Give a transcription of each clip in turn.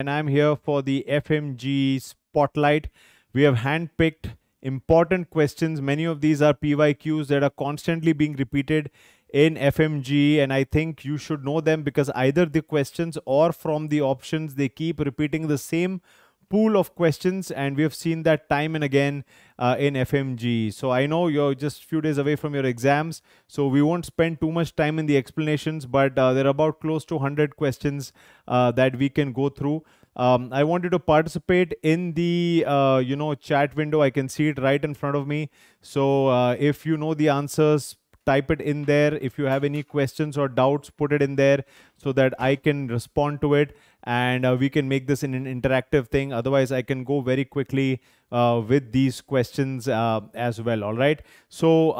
And I'm here for the FMGE Spotlight. We have handpicked important questions. Many of these are PYQs that are constantly being repeated in FMGE, and I think you should know them because either the questions or from the options, they keep repeating the same pool of questions, and we have seen that time and again in FMGE. So I know you're just a few days away from your exams, so we won't spend too much time in the explanations, but there are about close to 100 questions that we can go through. I want you to participate in the chat window. I can see it right in front of me. So if you know the answers, type it in there. If you have any questions or doubts, put it in there so that I can respond to it, and we can make this an interactive thing. Otherwise, I can go very quickly with these questions as well. All right. So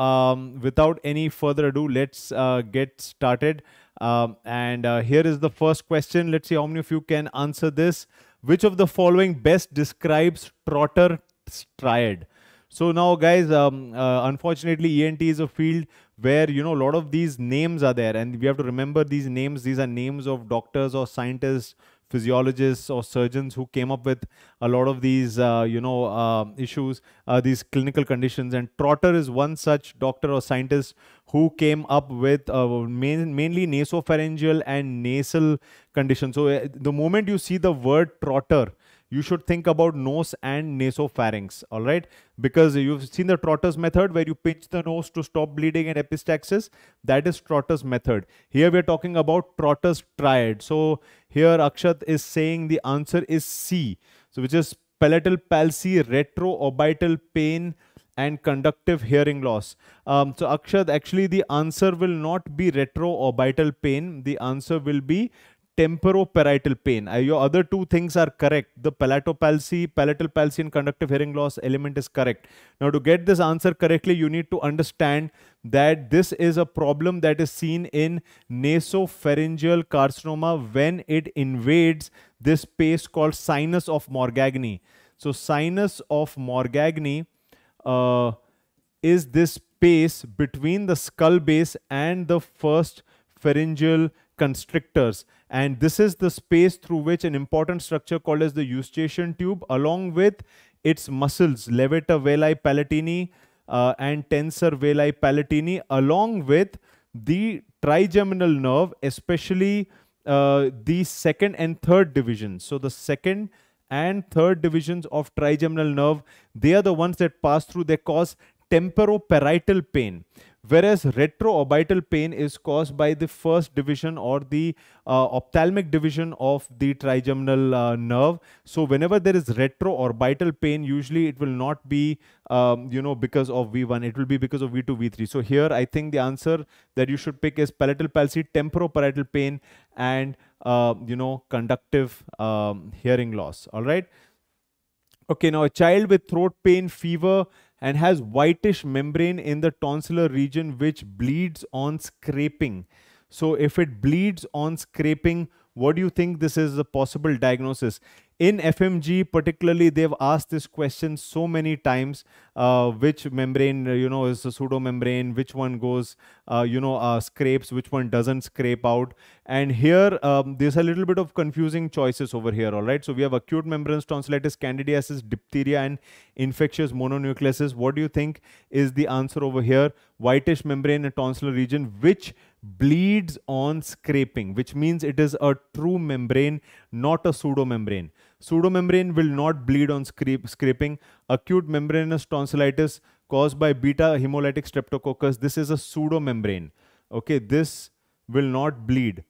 without any further ado, let's get started. Here is the first question. Let's see how many of you can answer this. Which of the following best describes Trotter's triad? So now, guys, unfortunately, ENT is a field where, you know, a lot of these names are there, and we have to remember these names. These are names of doctors or scientists, physiologists or surgeons who came up with a lot of these, issues, these clinical conditions. And Trotter is one such doctor or scientist who came up with mainly nasopharyngeal and nasal conditions. So the moment you see the word Trotter, you should think about nose and nasopharynx, all right? Because you've seen the Trotter's method where you pinch the nose to stop bleeding and epistaxis. That is Trotter's method. Here we're talking about Trotter's triad. So here Akshat is saying the answer is C, so which is palatal palsy, retroorbital pain, and conductive hearing loss. So Akshat, actually the answer will not be retroorbital pain. The answer will be temporoparital pain. Your other two things are correct. The palatal palsy and conductive hearing loss element is correct. Now, to get this answer correctly, you need to understand that this is a problem that is seen in nasopharyngeal carcinoma when it invades this space called sinus of Morgagni. So, sinus of Morgagni is this space between the skull base and the first pharyngeal constrictors, and this is the space through which an important structure called as the eustachian tube, along with its muscles levator veli palatini and tensor veli palatini, along with the trigeminal nerve, especially the second and third divisions. So the second and third divisions of trigeminal nerve, they are the ones that pass through. They cause temporoparital pain, whereas retroorbital pain is caused by the first division or the ophthalmic division of the trigeminal nerve. So whenever there is retroorbital pain, usually it will not be, because of V1, it will be because of V2, V3. So here I think the answer that you should pick is palatal palsy, temporoparital pain, and, conductive hearing loss. All right. Okay, now a child with throat pain, fever, and has whitish membrane in the tonsillar region which bleeds on scraping. So if it bleeds on scraping, what do you think this is a possible diagnosis? In FMG particularly, they've asked this question so many times, which membrane, is the pseudomembrane, which one goes, scrapes, which one doesn't scrape out. And here, there's a little bit of confusing choices over here, all right? So we have acute membranes, tonsillitis, candidiasis, diphtheria, and infectious mononucleosis. What do you think is the answer over here? Whitish membrane and tonsillar region, which bleeds on scraping, which means it is a true membrane, not a pseudomembrane. Pseudomembrane will not bleed on scraping. Acute membranous tonsillitis caused by beta hemolytic streptococcus, this is a pseudomembrane. Okay, this will not bleed.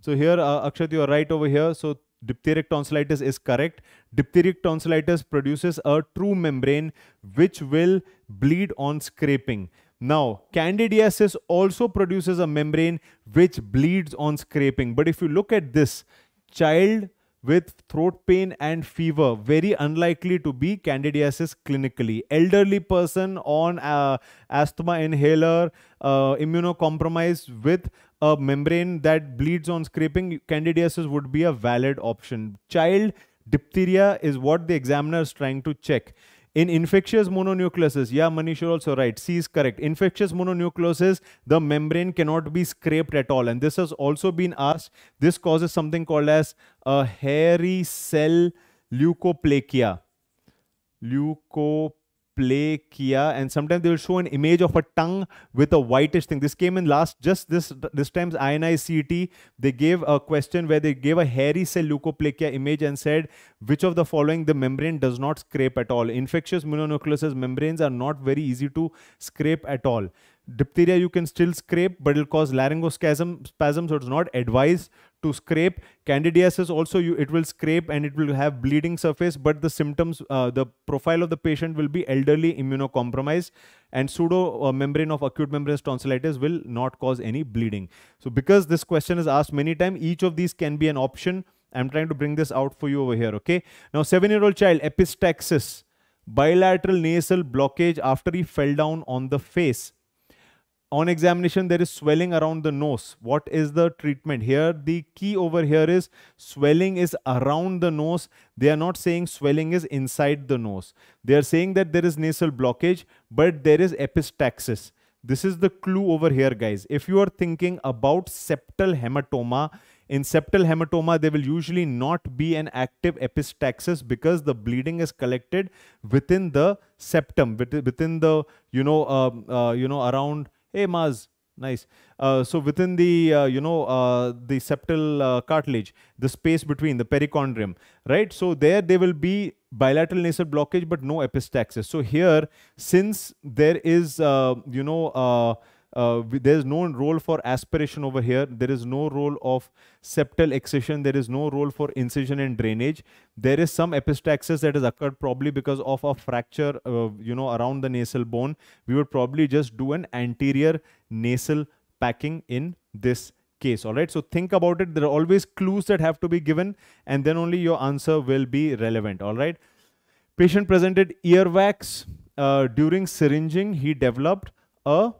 So here, Akshat, you are right over here. So diphtheric tonsillitis is correct. Diphtheric tonsillitis produces a true membrane which will bleed on scraping. Now, candidiasis also produces a membrane which bleeds on scraping. But if you look at this, child with throat pain and fever, very unlikely to be candidiasis clinically. Elderly person on asthma inhaler, immunocompromised with a membrane that bleeds on scraping, candidiasis would be a valid option. Child diphtheria is what the examiner is trying to check. In infectious mononucleosis, yeah, Manish, you're also right. C is correct. Infectious mononucleosis, the membrane cannot be scraped at all. And this has also been asked. This causes something called as a hairy cell leukoplakia. Leukoplakia. And sometimes they will show an image of a tongue with a whitish thing. This came in last, just this time's INI-CET. They gave a question where they gave a hairy cell leukoplakia image and said, which of the following the membrane does not scrape at all? Infectious mononucleosis membranes are not very easy to scrape at all. Diphtheria you can still scrape, but it'll cause laryngoscasm, spasm, so it's not advised to scrape. Candidiasis also, it will scrape and it will have bleeding surface, but the symptoms, the profile of the patient will be elderly, immunocompromised, and pseudo membrane of acute membranous tonsillitis will not cause any bleeding. So because this question is asked many times, each of these can be an option. I'm trying to bring this out for you over here, okay? Now, 7-year-old child, epistaxis, bilateral nasal blockage after he fell down on the face. On examination, there is swelling around the nose. What is the treatment here? The key over here is swelling is around the nose. They are not saying swelling is inside the nose. They are saying that there is nasal blockage, but there is epistaxis. This is the clue over here, guys. If you are thinking about septal hematoma, in septal hematoma, there will usually not be an active epistaxis because the bleeding is collected within the septum, within the, around... Hey, Maz, nice. So within the septal cartilage, the space between the perichondrium, right? So there will be bilateral nasal blockage, but no epistaxis. So here, since there is, there is no role for aspiration over here. There is no role of septal excision. There is no role for incision and drainage. There is some epistaxis that has occurred probably because of a fracture, around the nasal bone. We would probably just do an anterior nasal packing in this case. All right. So think about it. There are always clues that have to be given, and then only your answer will be relevant. All right. Patient presented earwax during syringing. He developed a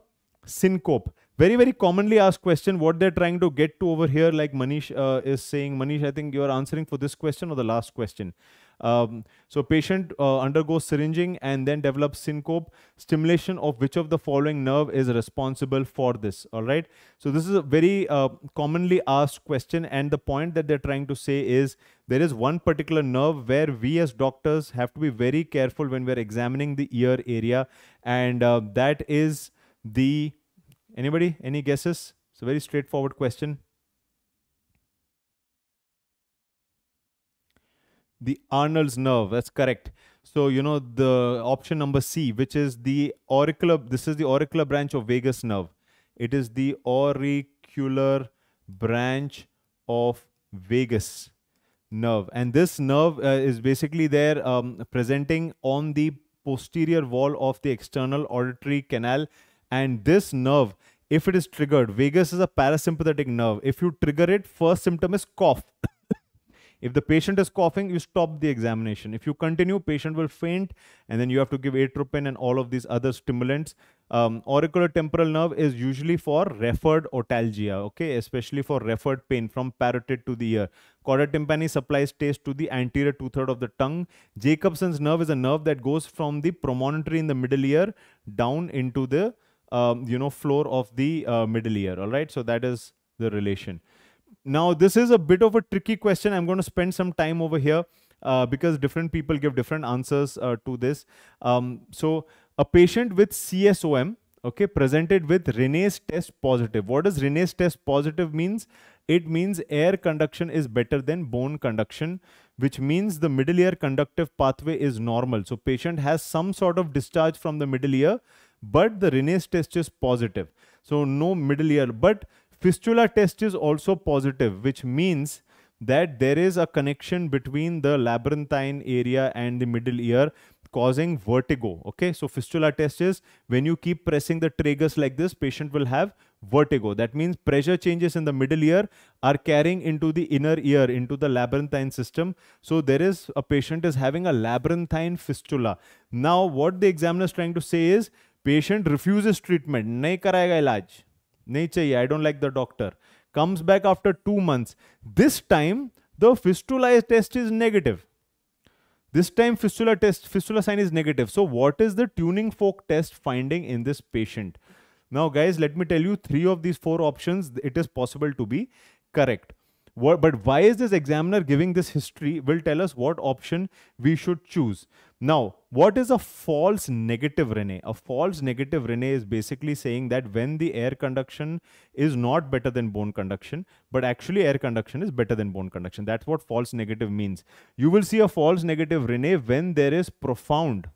syncope. Very commonly asked question. What they're trying to get to over here, like Manish is saying. Manish, I think you're answering for this question or the last question. So patient undergoes syringing and then develops syncope. Stimulation of which of the following nerve is responsible for this? All right. So this is a very commonly asked question, and the point that they're trying to say is there is one particular nerve where we as doctors have to be very careful when we're examining the ear area, and that is the... Anybody? Any guesses? It's a very straightforward question. The Arnold's nerve. That's correct. So, the option number C, which is the auricular. This is the auricular branch of vagus nerve. It is the auricular branch of vagus nerve. And this nerve is basically there presenting on the posterior wall of the external auditory canal. And this nerve, if it is triggered, vagus is a parasympathetic nerve. If you trigger it, first symptom is cough. If the patient is coughing, you stop the examination. If you continue, patient will faint, and then you have to give atropine and all of these other stimulants. Auricular temporal nerve is usually for referred otalgia, okay, especially for referred pain from parotid to the ear. Chorda tympani supplies taste to the anterior two-thirds of the tongue. Jacobson's nerve is a nerve that goes from the promontory in the middle ear down into the, floor of the middle ear, all right? So that is the relation. Now, this is a bit of a tricky question. I'm going to spend some time over here because different people give different answers to this. So a patient with CSOM, okay, presented with Rene's test positive. What does Rene's test positive means? It means air conduction is better than bone conduction, which means the middle ear conductive pathway is normal. So patient has some sort of discharge from the middle ear, but the Rene's test is positive. So no middle ear, but fistula test is also positive, which means that there is a connection between the labyrinthine area and the middle ear causing vertigo. Okay, so fistula test is when you keep pressing the tragus like this, patient will have vertigo. That means pressure changes in the middle ear are carrying into the inner ear, into the labyrinthine system. So there is a patient is having a labyrinthine fistula. Now what the examiner is trying to say is patient refuses treatment. Nahi karayega ilaj. Nahi chahiye, I don't like the doctor. Comes back after 2 months. This time, the fistula test is negative. This time fistula test, fistula sign is negative. So what is the tuning fork test finding in this patient? Now guys, let me tell you, 3 of these 4 options, it is possible to be correct. But why is this examiner giving this history will tell us what option we should choose. Now, what is a false negative Rene? A false negative Rene is basically saying that when the air conduction is not better than bone conduction, but actually air conduction is better than bone conduction. That's what false negative means. You will see a false negative Rene when there is profound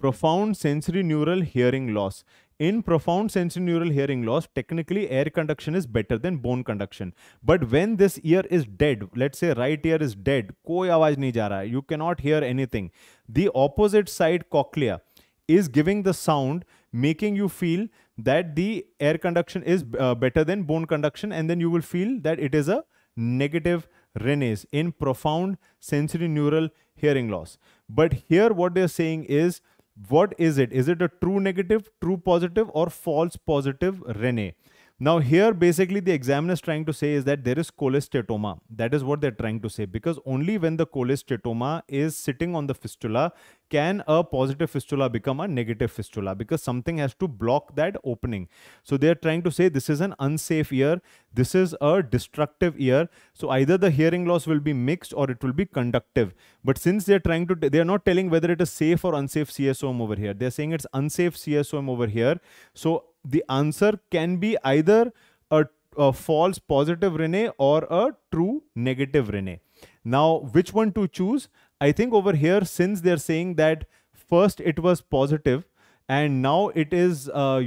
sensorineural hearing loss. In profound sensorineural hearing loss, technically air conduction is better than bone conduction. But when this ear is dead, let's say right ear is dead, koi awaaz nahi ja raha, you cannot hear anything. The opposite side cochlea is giving the sound, making you feel that the air conduction is better than bone conduction, and then you will feel that it is a negative Rene in profound sensorineural hearing loss. But here what they are saying is, what is it? Is it a true negative, true positive, or false positive Rene? Now here basically the examiner is trying to say is that there is cholesteatoma. That is what they're trying to say, because only when the cholesteatoma is sitting on the fistula can a positive fistula become a negative fistula, because something has to block that opening. So they're trying to say this is an unsafe ear. This is a destructive ear. So either the hearing loss will be mixed or it will be conductive. But since they're trying to, they're not telling whether it is safe or unsafe CSOM over here. They're saying it's unsafe CSOM over here. So the answer can be either a false positive Rene or a true negative Rene. Now, which one to choose? I think over here, since they're saying that first it was positive and now it is, now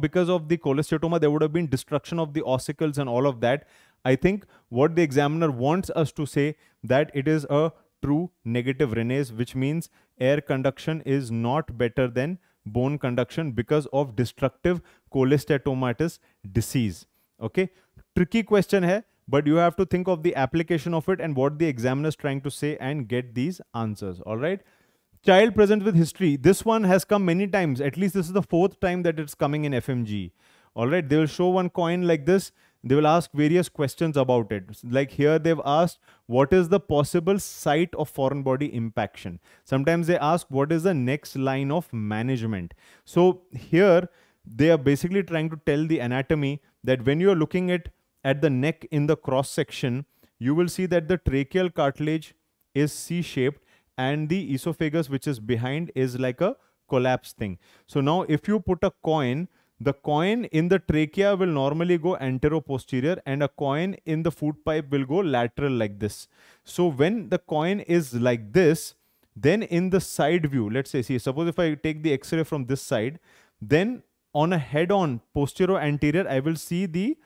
because of the cholesteatoma, there would have been destruction of the ossicles and all of that. I think what the examiner wants us to say that it is a true negative Rene, which means air conduction is not better than bone conduction because of destructive cholesteatomatous disease. Okay, tricky question hai, but you have to think of the application of it and what the examiner is trying to say and get these answers. All right, child present with history. This one has come many times. At least this is the 4th time that it's coming in FMGE. All right, they will show one coin like this. They will ask various questions about it. Like here they've asked, what is the possible site of foreign body impaction? Sometimes they ask, what is the next line of management? So here they are basically trying to tell the anatomy that when you're looking at the neck in the cross section, you will see that the tracheal cartilage is C-shaped and the esophagus, which is behind, is like a collapsed thing. So now if you put a coin, the coin in the trachea will normally go anteroposterior and a coin in the food pipe will go lateral like this. So when the coin is like this, then in the side view, let's say, see, suppose if I take the x-ray from this side, then on a head-on posterior anterior, I will see the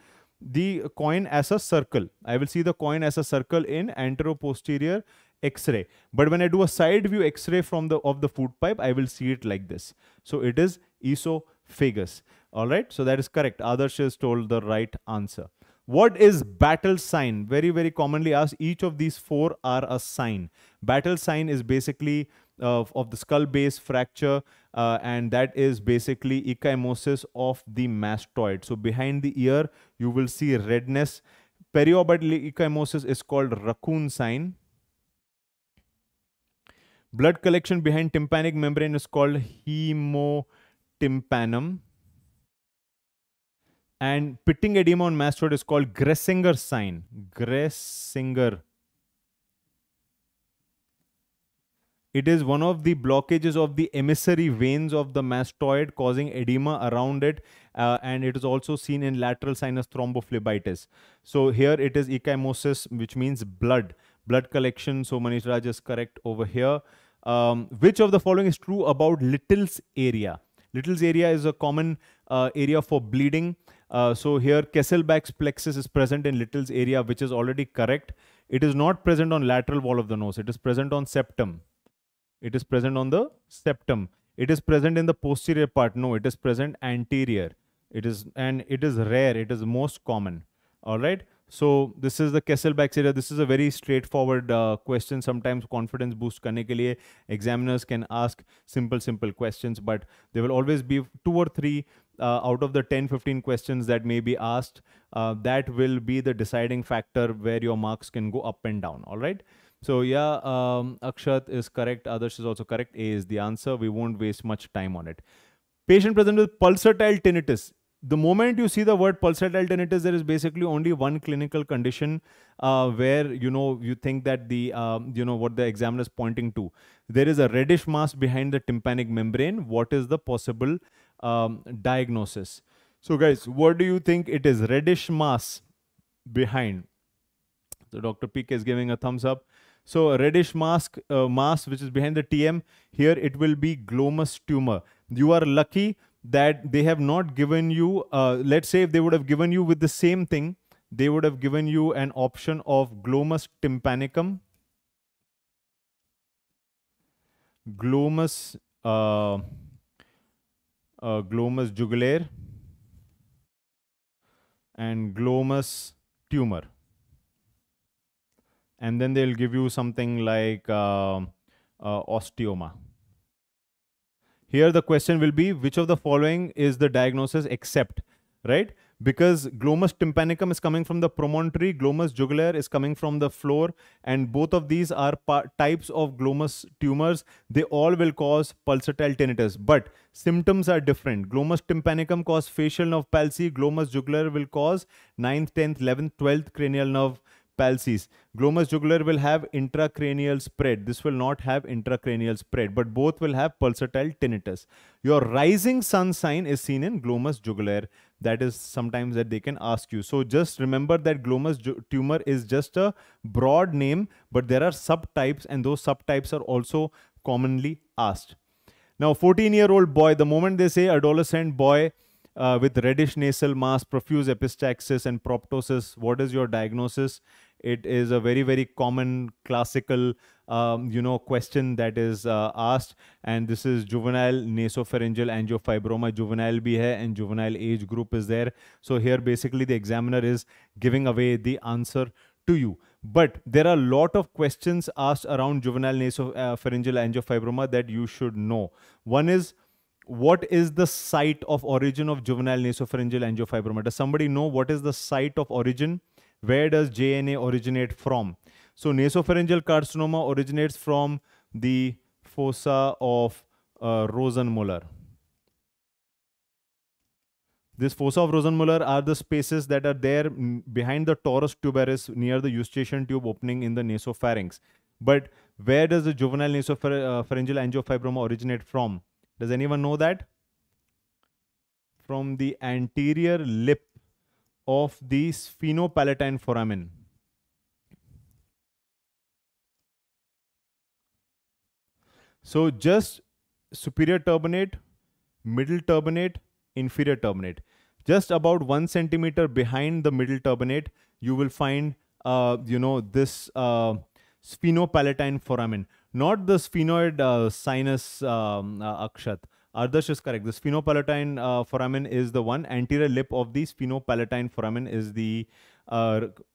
coin as a circle. I will see the coin as a circle in anteroposterior x-ray. But when I do a side view x-ray from of the food pipe, I will see it like this. So it is esophagus. All right, so that is correct. Adarsh is told the right answer. What is battle sign? Very, very commonly asked. Each of these 4 are a sign. Battle sign is basically of the skull base fracture, and that is basically ecchymosis of the mastoid. So behind the ear, you will see redness. Periorbital ecchymosis is called raccoon sign. Blood collection behind tympanic membrane is called hemotympanum. And pitting edema on mastoid is called Gressinger's sign. Gressinger. It is one of the blockages of the emissary veins of the mastoid causing edema around it. And it is also seen in lateral sinus thrombophlebitis. So here it is ecchymosis, which means blood. Blood collection. So Manish Raj is correct over here. Which of the following is true about Little's area? Little's area is a common area for bleeding. So here Kesselbach's plexus is present in Little's area, which is already correct. It is not present on lateral wall of the nose. It is present on septum. It is present on the septum. It is present in the posterior part. No, it is present anterior. It is, and it is rare. It is most common. All right. So this is the Kesselbach's area. This is a very straightforward question. Sometimes confidence boost करने के लिए examiners can ask simple questions, but there will always be 2 or 3 out of the 10-15 questions that may be asked, that will be the deciding factor where your marks can go up and down. All right. So yeah, Akshat is correct. Adarsh is also correct. A is the answer. We won't waste much time on it. Patient present with pulsatile tinnitus. The moment you see the word pulsatile tinnitus, there is basically only one clinical condition where, you know, you think that the, you know, what the examiner is pointing to. There is a reddish mass behind the tympanic membrane. What is the possible diagnosis? So guys, what do you think it is? Reddish mass behind. So Dr. PK is giving a thumbs up. So a reddish mass which is behind the TM, here it will be glomus tumor. You are lucky that they have not given you, let's say if they would have given you with the same thing, they would have given you an option of glomus tympanicum, glomus glomus jugulaire, and glomus tumor. And then they'll give you something like osteoma. Here the question will be, which of the following is the diagnosis except, right? Because glomus tympanicum is coming from the promontory, glomus jugulaire is coming from the floor, and both of these are types of glomus tumors. They all will cause pulsatile tinnitus, but symptoms are different. Glomus tympanicum cause facial nerve palsy, glomus jugulaire will cause 9th, 10th, 11th, 12th cranial nerve palsies. Glomus jugular will have intracranial spread. This will not have intracranial spread, but both will have pulsatile tinnitus. Your rising sun sign is seen in glomus jugulaire. That is sometimes that they can ask you. So just remember that glomus tumor is just a broad name, but there are subtypes, and those subtypes are also commonly asked. Now, 14-year-old boy, the moment they say adolescent boy, with reddish nasal mass, profuse epistaxis, and proptosis, what is your diagnosis? It is a very, very common classical, you know, question that is asked. And this is juvenile nasopharyngeal angiofibroma. Juvenile bhi hai and juvenile age group is there. So here basically the examiner is giving away the answer to you. But there are a lot of questions asked around juvenile nasopharyngeal angiofibroma that you should know. One is, what is the site of origin of juvenile nasopharyngeal angiofibroma? Does somebody know what is the site of origin? Where does JNA originate from? So nasopharyngeal carcinoma originates from the fossa of Rosenmuller. This fossa of Rosenmuller are the spaces that are there behind the torus tuberis near the eustachian tube opening in the nasopharynx. But where does the juvenile nasopharyngeal angiofibroma originate from? Does anyone know that? From the anterior lip of the sphenopalatine foramen. So just superior turbinate, middle turbinate, inferior turbinate. Just about 1 centimeter behind the middle turbinate, you will find, you know, this sphenopalatine foramen. Not the sphenoid sinus, Akshat. Adarsh is correct. The sphenopalatine foramen is the one. Anterior lip of the sphenopalatine foramen is the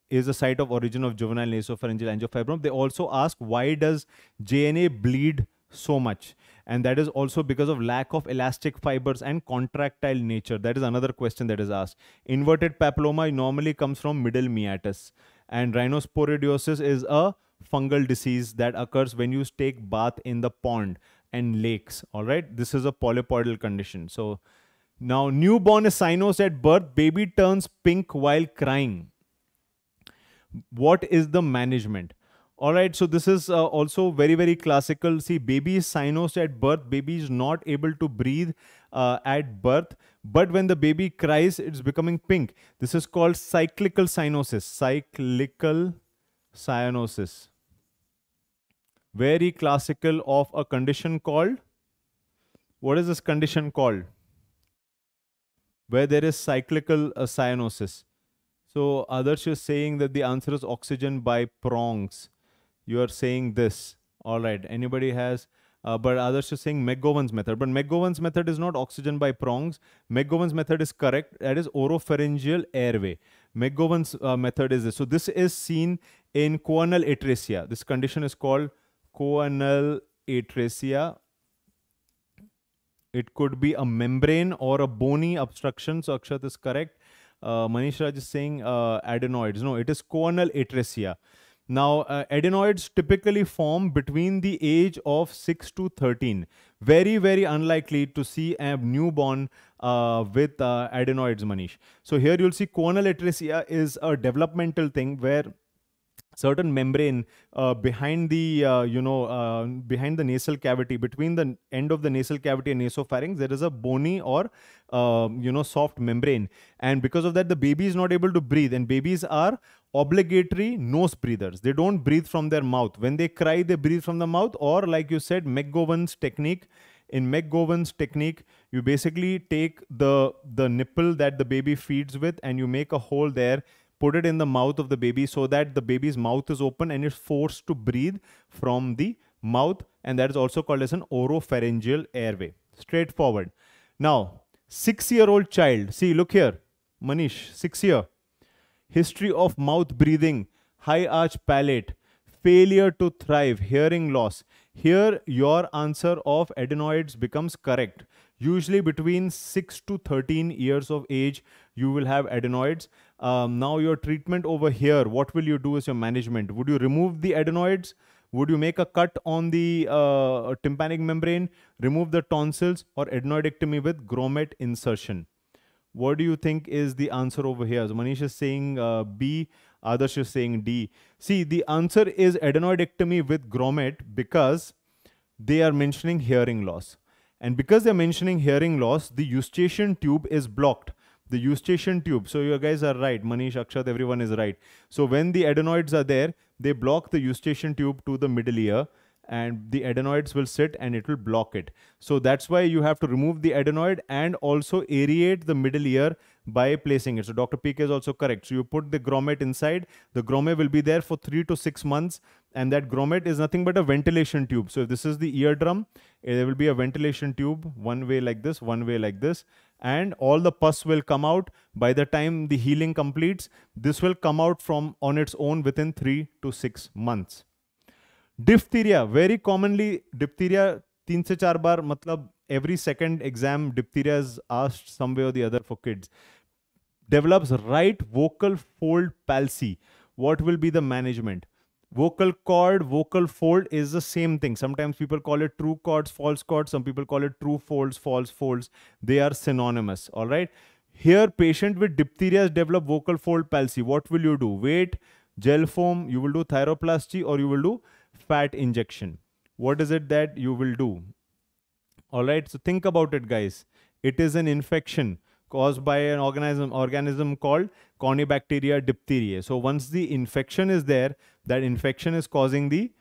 site of origin of juvenile nasopharyngeal angiofibroma. They also ask, why does JNA bleed so much? And that is also because of lack of elastic fibers and contractile nature. That is another question that is asked. Inverted papilloma normally comes from middle meatus. And rhinosporidiosis is a fungal disease that occurs when you take bath in the pond and lakes. All right, this is a polypoidal condition. So now, newborn is sinos at birth, baby turns pink while crying. What is the management? All right, so this is also very, very classical. See, baby is sinos at birth, baby is not able to breathe at birth, but when the baby cries, it's becoming pink. This is called cyclical cyanosis. Cyclical cyanosis. Very classical of a condition called, what is this condition called? Where there is cyclical cyanosis. So Adarsh is saying that the answer is oxygen by prongs. You are saying this. All right. Anybody has, but Adarsh is saying McGovern's method. But McGovern's method is not oxygen by prongs. McGovern's method is correct. That is oropharyngeal airway. McGovern's method is this. So this is seen in choanal atresia. This condition is called choanal atresia. It could be a membrane or a bony obstruction. So Akshat is correct. Manish Raj is saying adenoids. No, it is choanal atresia. Now, adenoids typically form between the age of 6 to 13. Very, very unlikely to see a newborn with adenoids, Manish. So here you'll see choanal atresia is a developmental thing where certain membrane behind the, behind the nasal cavity, between the end of the nasal cavity and nasopharynx, there is a bony or, soft membrane. And because of that, the baby is not able to breathe, and babies are obligatory nose breathers. They don't breathe from their mouth. When they cry, they breathe from the mouth, or like you said, McGovern's technique. In McGovern's technique, you basically take the nipple that the baby feeds with and you make a hole there, put it in the mouth of the baby so that the baby's mouth is open and it's forced to breathe from the mouth, and that is also called as an oropharyngeal airway. Straightforward. Now, 6-year-old child. See, look here, Manish, 6 year. History of mouth breathing, high arch palate, failure to thrive, hearing loss. Here, your answer of adenoids becomes correct. Usually between 6 to 13 years of age, you will have adenoids. Now your treatment over here, what will you do as your management? Would you remove the adenoids? Would you make a cut on the tympanic membrane, remove the tonsils, or adenoidectomy with grommet insertion? What do you think is the answer over here? So Manish is saying B, Adarsh is saying D. See, the answer is adenoidectomy with grommet because they are mentioning hearing loss. And because they're mentioning hearing loss, the eustachian tube is blocked. The eustachian tube. So you guys are right. Manish, Akshat, everyone is right. So when the adenoids are there, they block the eustachian tube to the middle ear, and the adenoids will sit and it will block it. So that's why you have to remove the adenoid and also aerate the middle ear by placing it. So Dr. PK is also correct. So you put the grommet inside. The grommet will be there for 3 to 6 months, and that grommet is nothing but a ventilation tube. So if this is the eardrum, there will be a ventilation tube, one way like this, one way like this, and all the pus will come out. By the time the healing completes, this will come out from on its own within 3 to 6 months. Diphtheria, very commonly diphtheria, 3 to 4 bar, matlab every second exam diphtheria is asked some way or the other for kids. Develops right vocal fold palsy. What will be the management? Vocal cord, vocal fold is the same thing. Sometimes people call it true cords, false cords. Some people call it true folds, false folds. They are synonymous, all right? Here, patient with diphtheria develop vocal fold palsy. What will you do? Wait, gel foam, you will do thyroplasty, or you will do fat injection. What is it that you will do? All right, so think about it, guys. It is an infection caused by an organism called Cornibacteria diphtheriae. So once the infection is there, that infection is causing the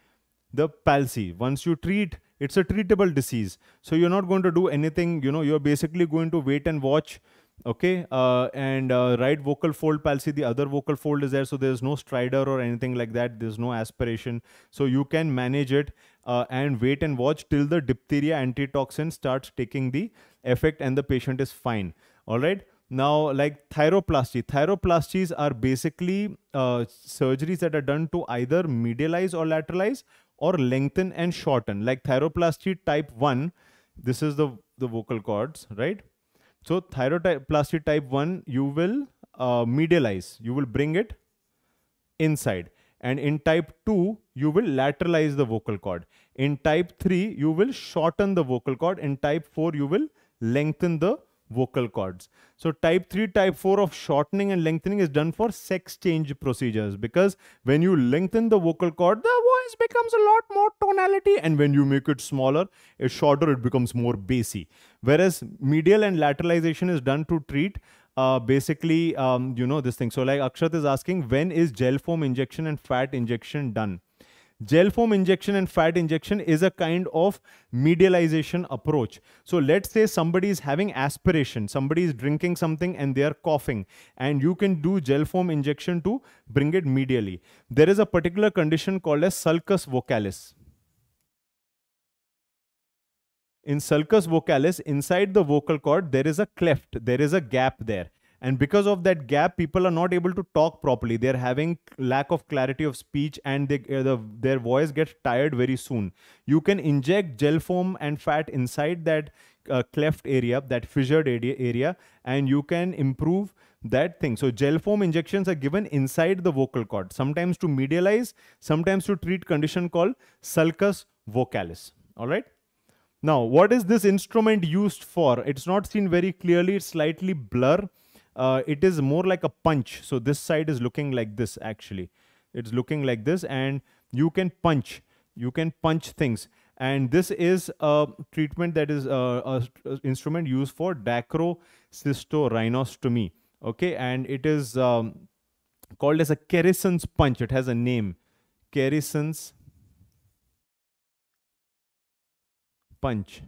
palsy. Once you treat, it's a treatable disease. So you're not going to do anything, you know, you're basically going to wait and watch. Okay, right vocal fold palsy, the other vocal fold is there, so there's no stridor or anything like that, there's no aspiration. So you can manage it and wait and watch till the diphtheria antitoxin starts taking the effect and the patient is fine. All right, now like thyroplasty. Thyroplasties are basically surgeries that are done to either medialize or lateralize or lengthen and shorten. Like thyroplasty type 1, this is the vocal cords, right? So thyroplasty type 1, you will medialize, you will bring it inside. And in type 2, you will lateralize the vocal cord. In type 3, you will shorten the vocal cord. In type 4, you will lengthen the vocal cords. So type 3, type 4 of shortening and lengthening is done for sex change procedures, because when you lengthen the vocal cord, the voice becomes a lot more tonality, and when you make it smaller, it's shorter, it becomes more bassy. Whereas medial and lateralization is done to treat this thing. So like Akshat is asking, when is gel foam injection and fat injection done? Gel foam injection and fat injection is a kind of medialization approach. So let's say somebody is having aspiration, somebody is drinking something and they are coughing, and you can do gel foam injection to bring it medially. There is a particular condition called as sulcus vocalis. In sulcus vocalis, inside the vocal cord, there is a cleft, there is a gap there. And because of that gap, people are not able to talk properly. They're having lack of clarity of speech, and their voice gets tired very soon. You can inject gel foam and fat inside that cleft area, that fissured area, and you can improve that thing. So gel foam injections are given inside the vocal cord, sometimes to medialize, sometimes to treat condition called sulcus vocalis. All right. Now, what is this instrument used for? It's not seen very clearly. It's slightly blur. It is more like a punch. So this side is looking like this actually. It's looking like this, and you can punch. You can punch things. And this is a treatment that is an instrument used for dacrocystorhinostomy. Okay, and it is called as a Kerison's punch. It has a name, Kerison's punch.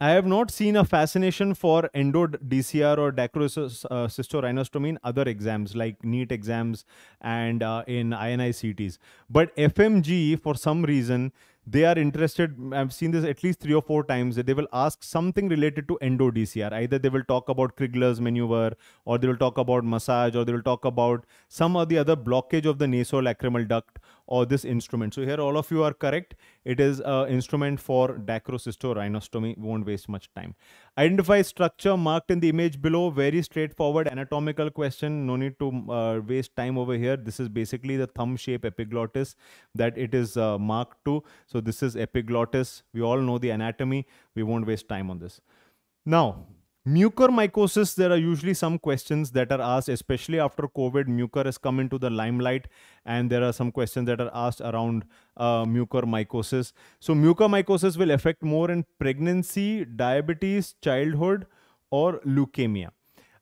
I have not seen a fascination for endo DCR or dacrocystorhinostomy in other exams like NEET exams and in INI-CETs. But FMGE, for some reason, they are interested. I've seen this at least 3 or 4 times, that they will ask something related to endo DCR. Either they will talk about Krigler's maneuver, or they will talk about massage, or they will talk about some or the other blockage of the nasolacrimal duct or this instrument. So here all of you are correct. It is an instrument for dacrocystorhinostomy. Won't waste much time. Identify structure marked in the image below. Very straightforward anatomical question. No need to waste time over here. This is basically the thumb shape epiglottis that it is marked to. So this is epiglottis. We all know the anatomy. We won't waste time on this. Now, mucormycosis, there are usually some questions that are asked, especially after COVID. Mucor has come into the limelight, and there are some questions that are asked around mucormycosis. So mucormycosis will affect more in pregnancy, diabetes, childhood, or leukemia.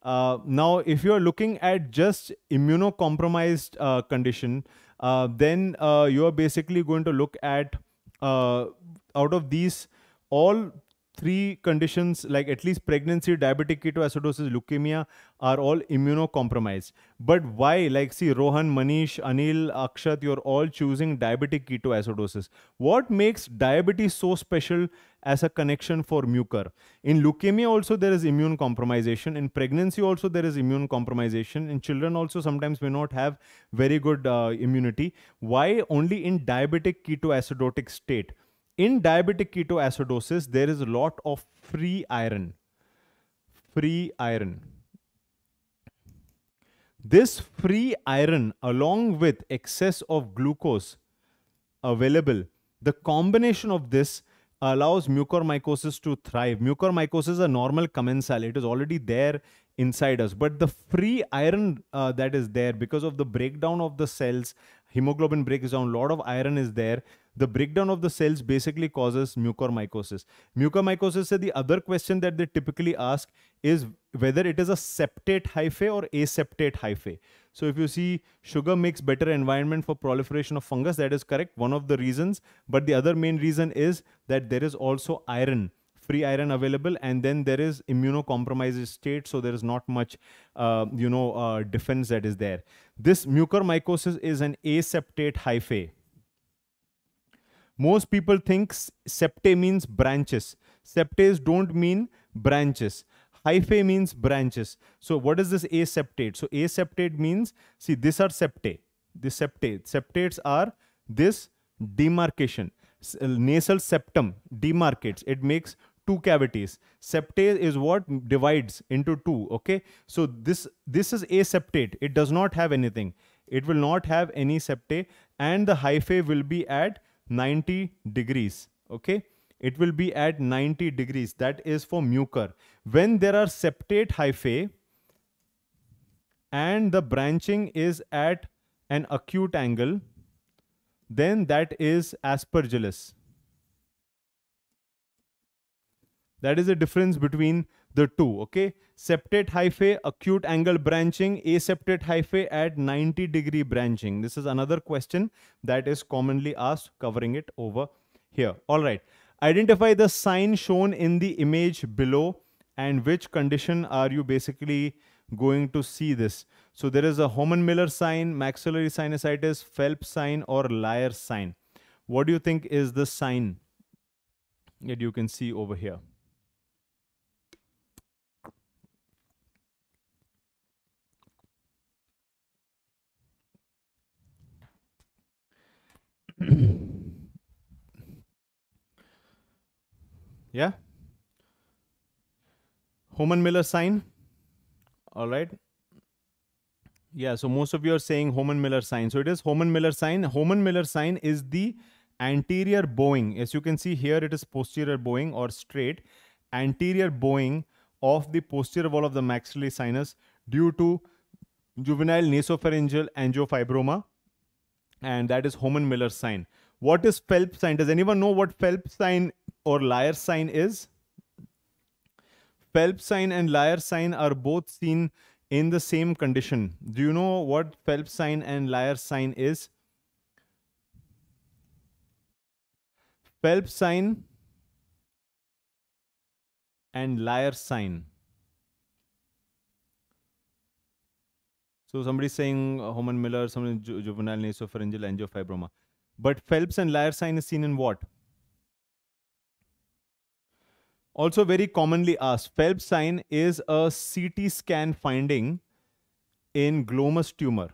Now, if you are looking at just immunocompromised condition, then you are basically going to look at out of these all 3 conditions, like at least pregnancy, diabetic ketoacidosis, leukemia, are all immunocompromised. But why? Like, see, Rohan, Manish, Anil, Akshat, you're all choosing diabetic ketoacidosis. What makes diabetes so special as a connection for mucor? In leukemia also there is immune compromisation. In pregnancy also there is immune compromisation. In children also sometimes may not have very good immunity. Why only in diabetic ketoacidotic state? In diabetic ketoacidosis, there is a lot of free iron. Free iron. This free iron, along with excess of glucose available, the combination of this allows mucormycosis to thrive. Mucormycosis is a normal commensal. It is already there inside us. But the free iron that is there, because of the breakdown of the cells, hemoglobin breaks down, a lot of iron is there. The breakdown of the cells basically causes mucormycosis. Mucormycosis, the other question that they typically ask is whether it is a septate hyphae or aseptate hyphae. So if you see, sugar makes better environment for proliferation of fungus. That is correct, one of the reasons. But the other main reason is that there is also iron, free iron available, and then there is immunocompromised state, so there is not much defense that is there. This mucormycosis is an aseptate hyphae. Most people think septae means branches. Septae don't mean branches. Hyphae means branches. So what is this aseptate? So aseptate means, see, these are septae. The septae. Septates are this demarcation. Nasal septum demarcates. It makes 2 cavities. Septae is what divides into 2. Okay. So this is aseptate. It does not have anything. It will not have any septae, and the hyphae will be at 90 degrees. Okay, it will be at 90 degrees. That is for mucor. When there are septate hyphae and the branching is at an acute angle, then that is aspergillus. That is the difference between the 2. Okay, septate hyphae, acute angle branching, aseptate hyphae at 90-degree branching. This is another question that is commonly asked, covering it over here. All right, identify the sign shown in the image below and which condition are you basically going to see this. So there is a Holman-Miller sign, maxillary sinusitis, Phelps sign, or Lyre sign. What do you think is the sign that you can see over here? Yeah. Holman-Miller sign. All right. Yeah, so most of you are saying Holman-Miller sign. So it is Holman-Miller sign. Holman-Miller sign is the anterior bowing. As you can see here, it is posterior bowing or straight anterior bowing of the posterior wall of the maxillary sinus due to juvenile nasopharyngeal angiofibroma. And that is Holman-Miller sign. What is Phelps sign? Does anyone know what Phelps sign or Lyre sign is? Phelps sign and Lyre sign are both seen in the same condition. Do you know what Phelps sign and Lyre sign is? Phelps sign and Lyre sign. So somebody's saying Holman-Miller, somebody juvenile nasopharyngeal angiofibroma. But Phelps and Lyre sign is seen in what? Also very commonly asked, Phelps sign is a CT scan finding in glomus tumor.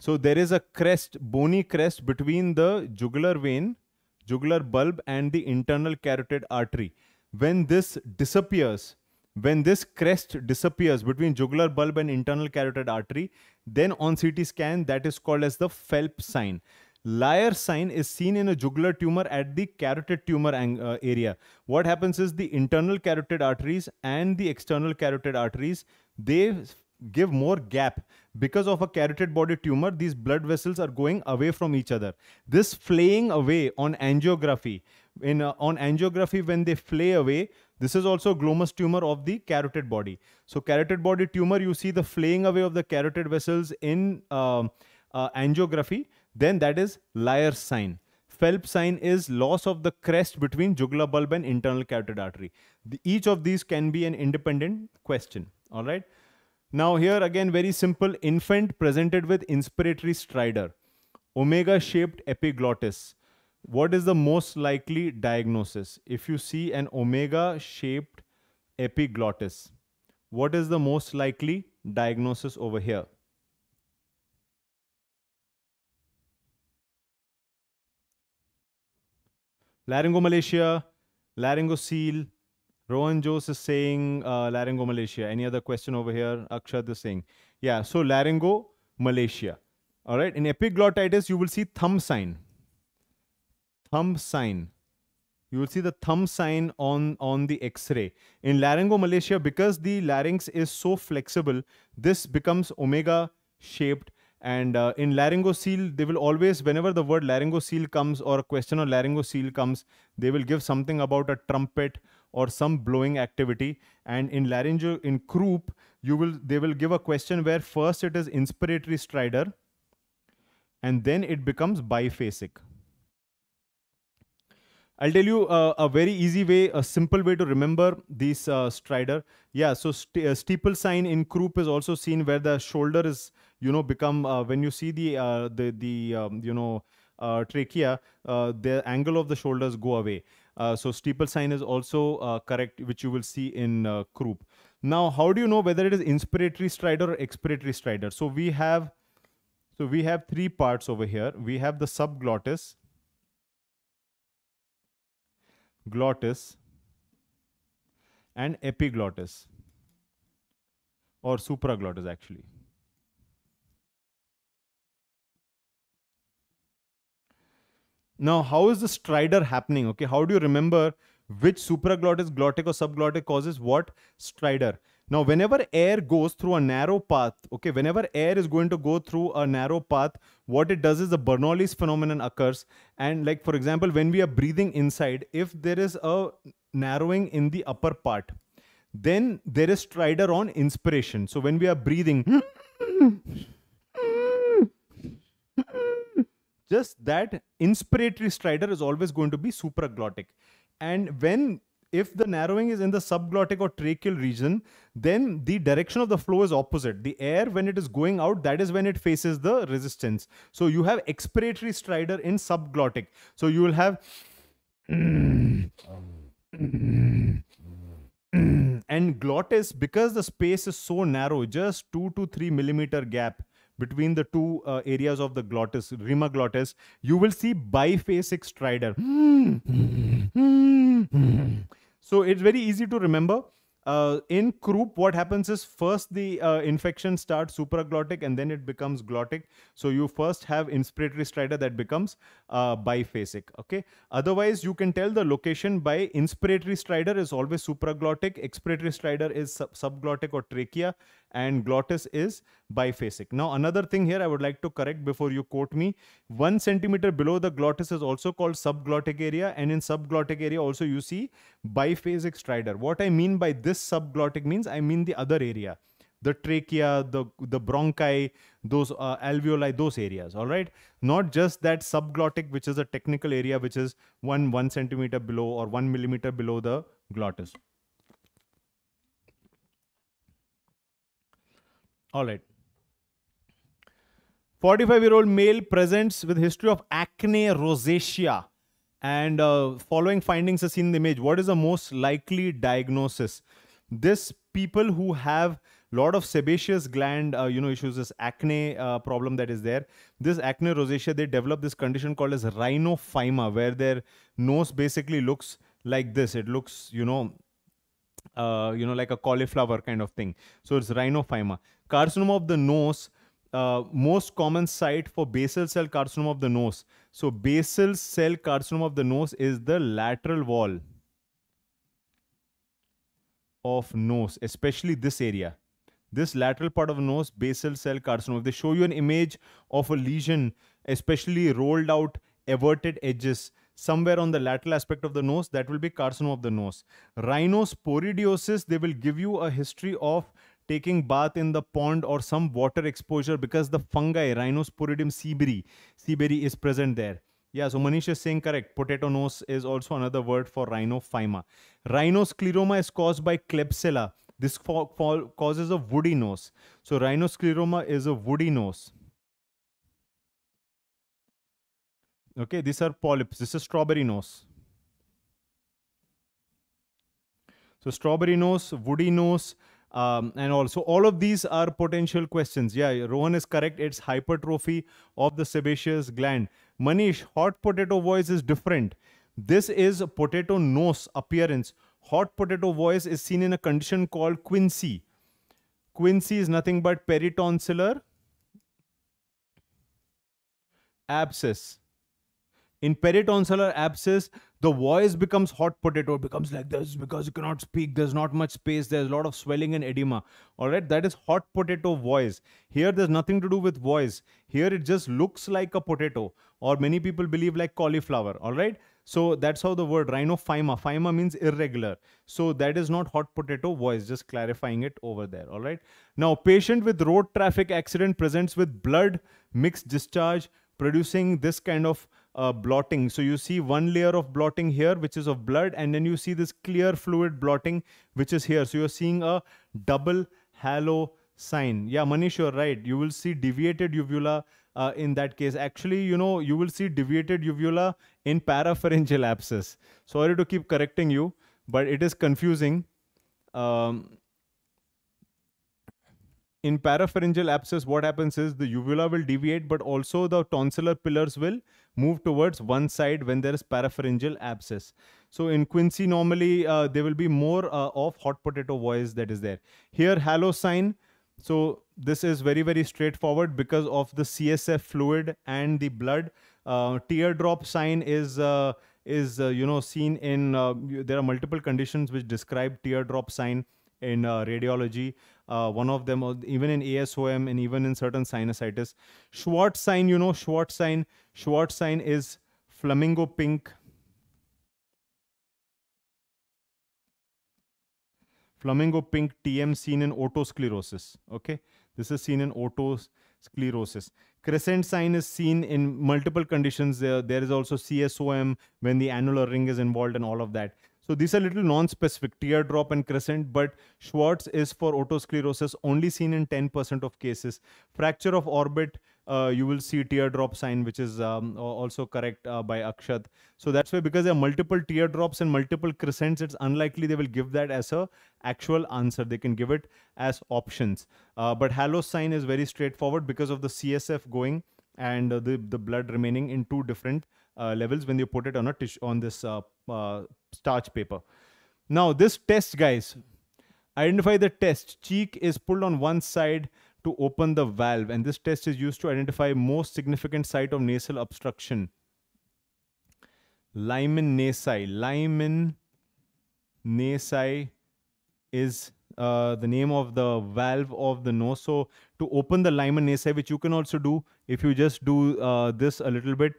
So there is a crest, bony crest between the jugular vein, jugular bulb and the internal carotid artery. When this disappears, when this crest disappears between jugular bulb and internal carotid artery, then on CT scan that is called as the Phelps sign. Lyre sign is seen in a jugular tumor at the carotid tumor area. What happens is the internal carotid arteries and the external carotid arteries, they give more gap. Because of a carotid body tumor, these blood vessels are going away from each other. This flaying away on angiography, when they flay away, this is also glomus tumor of the carotid body. So carotid body tumor, you see the flaying away of the carotid vessels in angiography. Then that is Lyre sign. Phelps sign is loss of the crest between jugular bulb and internal carotid artery. Each of these can be an independent question. All right. Now here again, very simple. Infant presented with inspiratory stridor, omega-shaped epiglottis. What is the most likely diagnosis? If you see an omega-shaped epiglottis, what is the most likely diagnosis over here? Laryngomalacia, laryngocele. Rohan Jose is saying laryngomalacia. Any other question over here? Akshat is saying. Yeah, so laryngomalacia. All right. In epiglottitis, you will see thumb sign. Thumb sign. You will see the thumb sign on the X-ray. In laryngomalacia, because the larynx is so flexible, this becomes omega-shaped. And in laryngocele, they will always, whenever the word laryngocele comes or a question on laryngocele comes, they will give something about a trumpet or some blowing activity. And in laryngeal, in croup, they will give a question where first it is inspiratory stridor and then it becomes biphasic. I'll tell you a very easy way, a simple way to remember these stridor. Yeah, so steeple sign in croup is also seen where the shoulder is, you know, become, when you see the trachea, the angle of the shoulders go away. So steeple sign is also correct, which you will see in croup. Now, how do you know whether it is inspiratory stridor or expiratory stridor? So we have three parts over here. We have the subglottis, glottis and epiglottis or supraglottis actually. Now, how is the stridor happening? Okay, how do you remember which supraglottis, glottic or subglottic causes what stridor? Now, whenever air goes through a narrow path, okay, whenever air is going to go through a narrow path, what it does is the Bernoulli's phenomenon occurs. And like, for example, when we are breathing inside, if there is a narrowing in the upper part, then there is stridor on inspiration. So when we are breathing, just that inspiratory stridor is always going to be supraglottic. And if the narrowing is in the subglottic or tracheal region, then the direction of the flow is opposite. The air, when it is going out, that is when it faces the resistance. So you have expiratory stridor in subglottic. So you will have and glottis, because the space is so narrow, just 2 to 3 millimeter gap between the two areas of the glottis, rima glottis, you will see biphasic stridor. So it's very easy to remember. In croup, what happens is first the infection starts supraglottic and then it becomes glottic. So you first have inspiratory stridor that becomes biphasic. Okay. Otherwise, you can tell the location by inspiratory stridor is always supraglottic, expiratory stridor is subglottic or trachea, and glottis is biphasic. Now, another thing here I would like to correct before you quote me. 1 centimeter below the glottis is also called subglottic area, and in subglottic area also you see biphasic stridor. What I mean by this subglottic means I mean the other area, the trachea, the bronchi, those alveoli, those areas. All right, not just that subglottic, which is a technical area, which is one centimeter below or 1 millimeter below the glottis. All right. 45-year-old male presents with history of acne rosacea, and following findings are seen in the image. What is the most likely diagnosis? This people who have a lot of sebaceous gland, issues, this acne problem that is there. This acne rosacea, they develop this condition called as rhinophyma, where their nose basically looks like this. It looks, like a cauliflower kind of thing. So it's rhinophyma. Carcinoma of the nose, most common site for basal cell carcinoma of the nose. So basal cell carcinoma of the nose is the lateral wall of nose, especially this area. This lateral part of nose, basal cell carcinoma. If they show you an image of a lesion, especially rolled out, everted edges, somewhere on the lateral aspect of the nose, that will be carcinoma of the nose. Rhinosporidiosis, they will give you a history of taking bath in the pond or some water exposure because the fungi, Rhinosporidium seaberi is present there. Yeah, so Manish is saying correct. Potato nose is also another word for rhinophyma. Rhinoscleroma is caused by Klebsiella. This causes a woody nose. So rhinoscleroma is a woody nose. Okay, these are polyps. This is strawberry nose. So strawberry nose, woody nose, and also all of these are potential questions. Yeah, Rohan is correct. It's hypertrophy of the sebaceous gland. Manish, hot potato voice is different. This is a potato nose appearance. Hot potato voice is seen in a condition called quinsy. Quinsy is nothing but peritonsillar abscess. In peritonsillar abscess, the voice becomes hot potato. It becomes like this because you cannot speak. There's not much space. There's a lot of swelling and edema. All right. That is hot potato voice. Here, there's nothing to do with voice. Here, it just looks like a potato, or many people believe like cauliflower. All right. So that's how the word rhinophyma. Phyma means irregular. So that is not hot potato voice. Just clarifying it over there. All right. Now, patient with road traffic accident presents with blood mixed discharge producing this kind of blotting. So you see one layer of blotting here, which is of blood, and then you see this clear fluid blotting, which is here. So you're seeing a double halo sign. Yeah, Manish, you're right. You will see deviated uvula in that case. Actually, you will see deviated uvula in parapharyngeal abscess. Sorry to keep correcting you, but it is confusing. In parapharyngeal abscess, what happens is the uvula will deviate, but also the tonsillar pillars will move towards one side when there is parapharyngeal abscess. So in quinsy, normally there will be more of hot potato voice that is there. Here, halo sign. So this is very, very straightforward because of the CSF fluid and the blood. Teardrop sign is seen in, there are multiple conditions which describe teardrop sign in radiology. One of them, even in ASOM and even in certain sinusitis. Schwartz sign, Schwartz sign. Schwartz sign is flamingo pink. Flamingo pink TM seen in otosclerosis. Okay. This is seen in otosclerosis. Crescent sign is seen in multiple conditions. There is also CSOM when the annular ring is involved and all of that. So these are little non-specific, teardrop and crescent, but Schwartz is for otosclerosis, only seen in 10% of cases. Fracture of orbit, you will see teardrop sign, which is also correct by Akshat. So that's why, because there are multiple teardrops and multiple crescents, it's unlikely they will give that as a actual answer. They can give it as options. But halo sign is very straightforward because of the CSF going and the blood remaining in two different levels when you put it on a tissue, on this starch paper. Now this test, guys, identify the test. Cheek is pulled on one side to open the valve, and this test is used to identify most significant site of nasal obstruction. Lymen nasi. Lymen nasi is the name of the valve of the nose. So to open the Lymen nasi, which you can also do, if you just do this a little bit,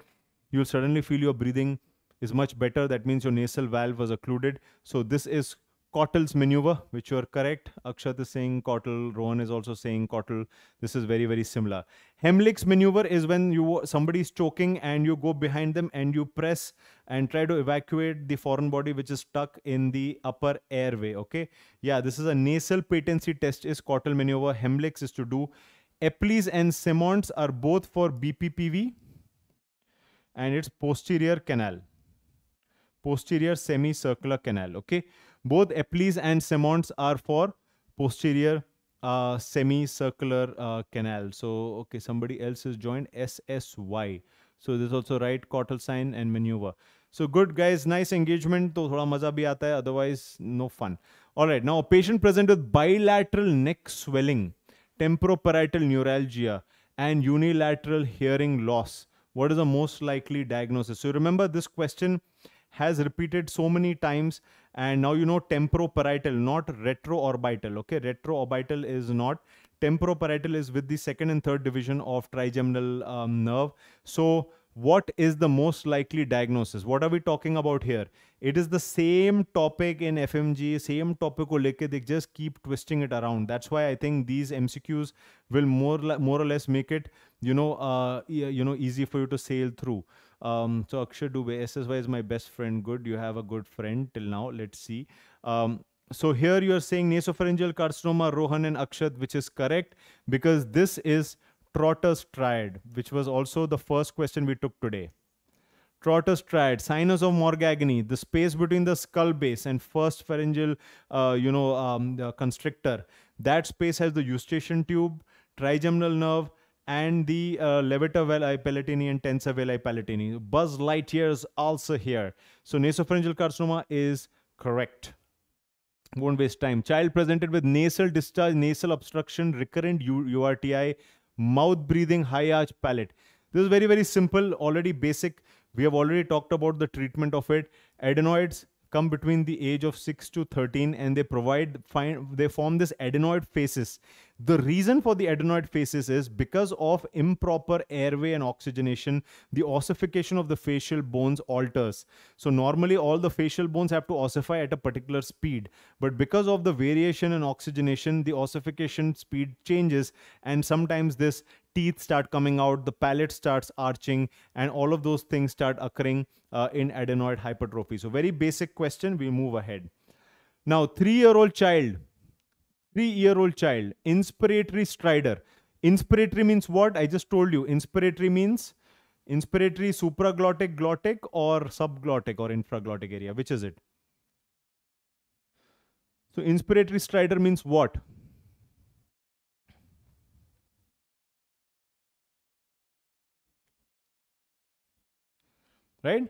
you'll suddenly feel your breathing is much better. That means your nasal valve was occluded. So this is Cottle's maneuver, which you are correct. Akshat is saying Cottle. Rohan is also saying Cottle. This is very, very similar. Hemlick's maneuver is when you, somebody is choking and you go behind them and you press and try to evacuate the foreign body which is stuck in the upper airway. Okay. Yeah, this is a nasal patency test is Cottle maneuver. Hemlick's is to do. Epley's and Simmons are both for BPPV and it's posterior canal. Posterior semicircular canal. Okay. Both Epley's and Simmons are for posterior semicircular canal. So, okay, somebody else has joined SSY. So, this is also right, Cottle sign and maneuver. So, good guys, nice engagement. So, thoda maza bhi aata hai, otherwise, no fun. All right, now a patient present with bilateral neck swelling, temporoparietal neuralgia, and unilateral hearing loss. What is the most likely diagnosis? So, remember this question has repeated so many times, and now you know temporoparietal, not retroorbital. Okay, retroorbital is not. Temporoparietal is with the second and third division of trigeminal nerve. So what is the most likely diagnosis? What are we talking about here? It is the same topic in FMGE, same topic ko leke, they just keep twisting it around. That's why I think these MCQs will more or less make it, you know, easy for you to sail through. So Akshay Dubey, SSY is my best friend. Good, you have a good friend till now. Let's see. So here you are saying nasopharyngeal carcinoma, Rohan and Akshat, which is correct because this is Trotter's triad, which was also the first question we took today. Trotter's triad, sinus of Morgagni, the space between the skull base and first pharyngeal, the constrictor. That space has the eustachian tube, trigeminal nerve, and the levator veli palatini and tensor veli palatini. Buzz Lightyear is also here. So nasopharyngeal carcinoma is correct. Won't waste time. Child presented with nasal discharge, nasal obstruction, recurrent URTI, mouth breathing, high arch palate. This is very, very simple, already basic. We have already talked about the treatment of it. Adenoids come between the age of 6 to 13 and they form this adenoid phasis. The reason for the adenoid phasis is because of improper airway and oxygenation, the ossification of the facial bones alters. So normally all the facial bones have to ossify at a particular speed, but because of the variation in oxygenation, the ossification speed changes and sometimes this teeth start coming out, the palate starts arching, and all of those things start occurring in adenoid hypertrophy. So very basic question, we move ahead. Now, three-year-old child, inspiratory stridor. Inspiratory means what? I just told you. Inspiratory means inspiratory supraglottic, glottic, or subglottic or infraglottic area. Which is it? So inspiratory stridor means what? Right?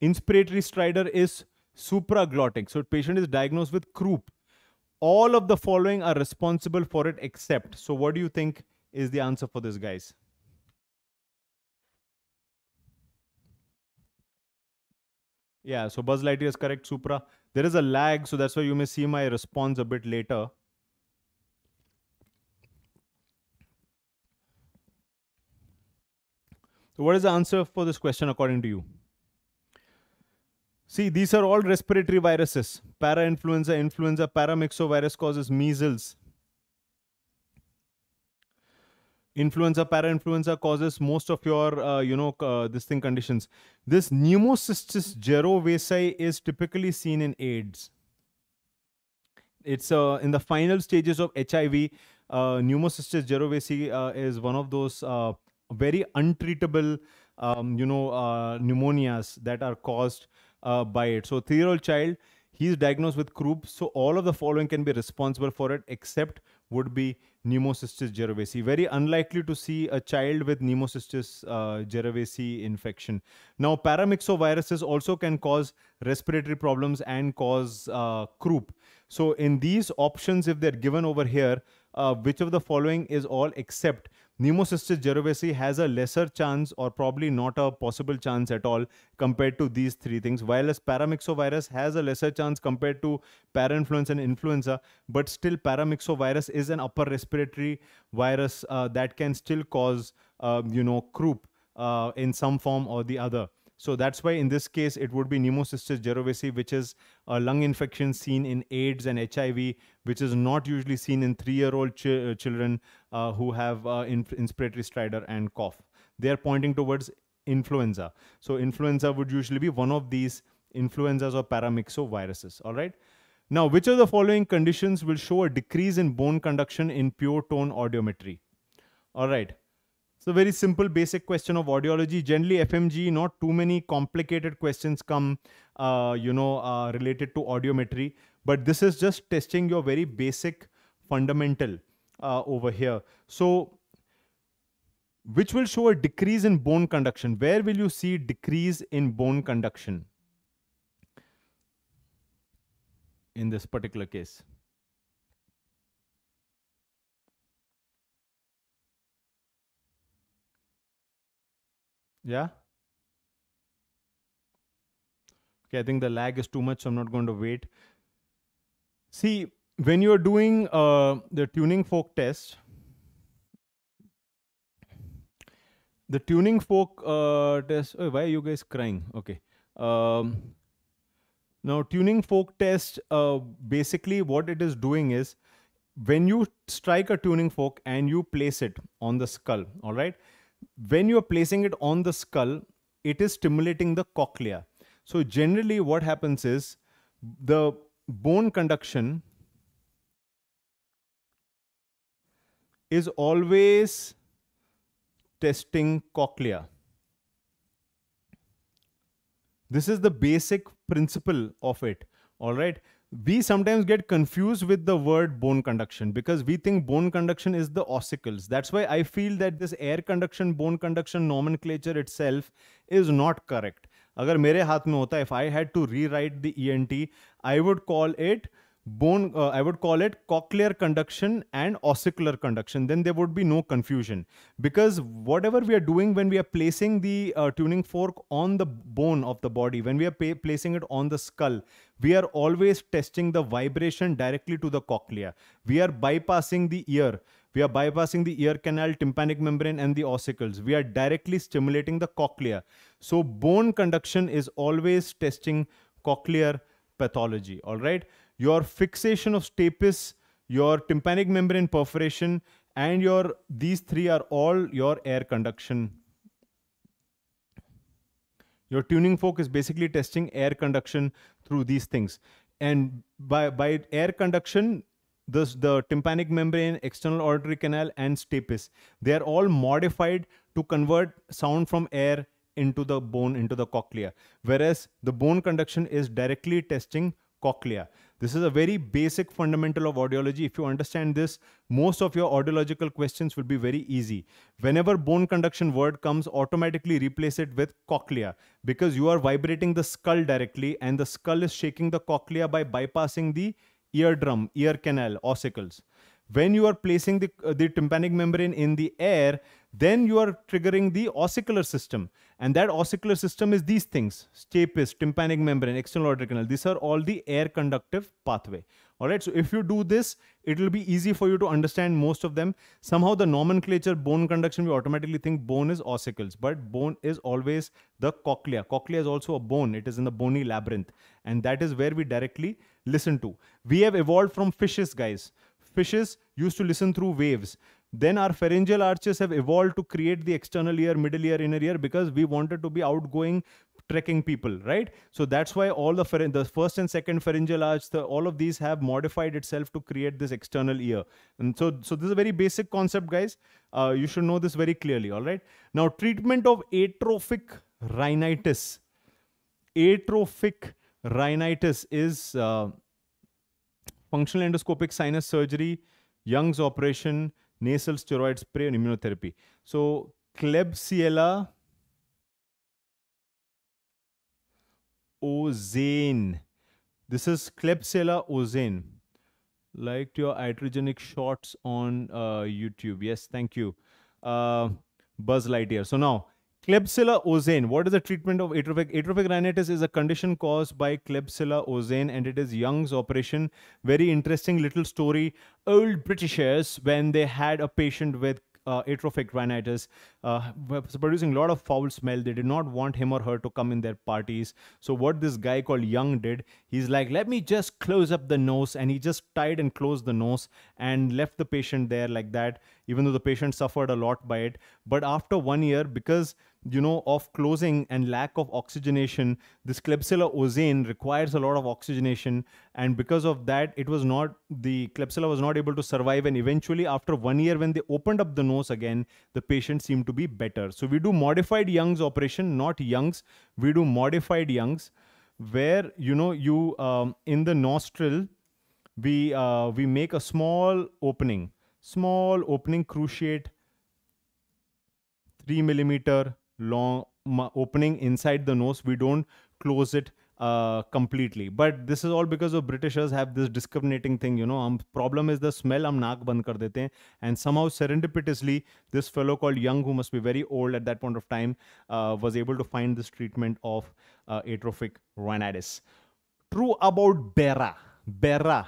Inspiratory stridor is supraglottic. So patient is diagnosed with croup. All of the following are responsible for it except. So what do you think is the answer for this, guys? Yeah, so Buzz Lightyear is correct, supra. There is a lag, so that's why you may see my response a bit later. So what is the answer for this question according to you? See, these are all respiratory viruses. Para-influenza, influenza, paramyxovirus causes measles. Influenza, para-influenza causes most of your, this thing conditions. This Pneumocystis jirovecii is typically seen in AIDS. It's in the final stages of HIV. Pneumocystis jirovecii is one of those very untreatable pneumonias that are caused by it. So a 3-year-old child, he is diagnosed with croup. So all of the following can be responsible for it, except would be Pneumocystis jirovecii. Very unlikely to see a child with Pneumocystis jirovecii infection. Now, paramyxoviruses also can cause respiratory problems and cause croup. So in these options, if they're given over here, which of the following is all except Pneumocystis jirovecii has a lesser chance or probably not a possible chance at all compared to these three things, while as paramyxovirus has a lesser chance compared to parainfluenza and influenza, but still paramyxovirus is an upper respiratory virus that can still cause, croup in some form or the other. So that's why in this case, it would be Pneumocystis jirovecii, which is a lung infection seen in AIDS and HIV, which is not usually seen in 3-year-old children who have inspiratory stridor and cough. They're pointing towards influenza. So influenza would usually be one of these influenzas or paramyxoviruses, all right? Now, which of the following conditions will show a decrease in bone conduction in pure tone audiometry? All right. So very simple basic question of audiology. Generally FMGE, not too many complicated questions come related to audiometry, but this is just testing your very basic fundamental over here. So which will show a decrease in bone conduction? Where will you see decrease in bone conduction in this particular case? Yeah. Okay, I think the lag is too much, so I'm not going to wait. See, when you're doing the tuning fork test, why are you guys crying? Okay. Now, tuning fork test, basically what it is doing is when you strike a tuning fork and you place it on the skull, all right? When you're placing it on the skull, it is stimulating the cochlea. So generally what happens is the bone conduction is always testing cochlea. This is the basic principle of it, all right? We sometimes get confused with the word bone conduction because we think bone conduction is the ossicles. That's why I feel that this air conduction, bone conduction nomenclature itself is not correct. Agar mere haath mein hota, if I had to rewrite the ENT, I would call it cochlear conduction and ossicular conduction. Then there would be no confusion, because whatever we are doing when we are placing the tuning fork on the bone of the body, when we are placing it on the skull, we are always testing the vibration directly to the cochlea. We are bypassing the ear. We are bypassing the ear canal, tympanic membrane, and the ossicles. We are directly stimulating the cochlea. So bone conduction is always testing cochlear pathology. All right. Your fixation of stapes, your tympanic membrane perforation, and your, these three are all your air conduction. Your tuning fork is basically testing air conduction through these things. And by air conduction, the tympanic membrane, external auditory canal, and stapes, they are all modified to convert sound from air into the bone, into the cochlea. Whereas the bone conduction is directly testing cochlea. This is a very basic fundamental of audiology. If you understand this, most of your audiological questions will be very easy. Whenever bone conduction word comes, automatically replace it with cochlea, because you are vibrating the skull directly and the skull is shaking the cochlea by bypassing the eardrum, ear canal, ossicles. When you are placing the tympanic membrane in the air, then you are triggering the ossicular system. And that ossicular system is these things: stapes, tympanic membrane, external auditory canal. These are all the air conductive pathway. All right. So if you do this, it will be easy for you to understand most of them. Somehow the nomenclature bone conduction, we automatically think bone is ossicles, but bone is always the cochlea. Cochlea is also a bone. It is in the bony labyrinth. And that is where we directly listen to. We have evolved from fishes, guys. Fishes used to listen through waves. Then our pharyngeal arches have evolved to create the external ear, middle ear, inner ear, because we wanted to be outgoing trekking people, right? So that's why all the first and second pharyngeal arch, all of these have modified itself to create this external ear. And so this is a very basic concept, guys. You should know this very clearly, all right? Now, treatment of atrophic rhinitis. Atrophic rhinitis is functional endoscopic sinus surgery, Young's operation, nasal steroid spray, and immunotherapy. So, Klebsiella ozaenae. This is Klebsiella ozaenae. Liked your iatrogenic shots on YouTube. Yes, thank you. Buzz Lightyear. So now, Klebsiella ozaenae. What is the treatment of atrophic? Atrophic rhinitis is a condition caused by Klebsiella ozaenae, and it is Young's operation. Very interesting little story. Old Britishers, when they had a patient with atrophic rhinitis, producing a lot of foul smell. They did not want him or her to come in their parties. So what this guy called Young did, he's like, let me just close up the nose. And he just tied and closed the nose and left the patient there like that, even though the patient suffered a lot by it. But after 1 year, because of closing and lack of oxygenation, this Klebsiella ozaenae requires a lot of oxygenation, and because of that, the Klebsiella was not able to survive, and eventually after 1 year, when they opened up the nose again, the patient seemed to be better. So we do modified Young's operation, not Young's, we do modified Young's, where you in the nostril we make a small opening, cruciate 3 millimeter long opening inside the nose. We don't close it completely, but this is all because of Britishers have this discriminating thing, problem is the smell, naak band kar dete hain, and somehow serendipitously this fellow called Young, who must be very old at that point of time, was able to find this treatment of atrophic rhinitis. True about BERA. BERA,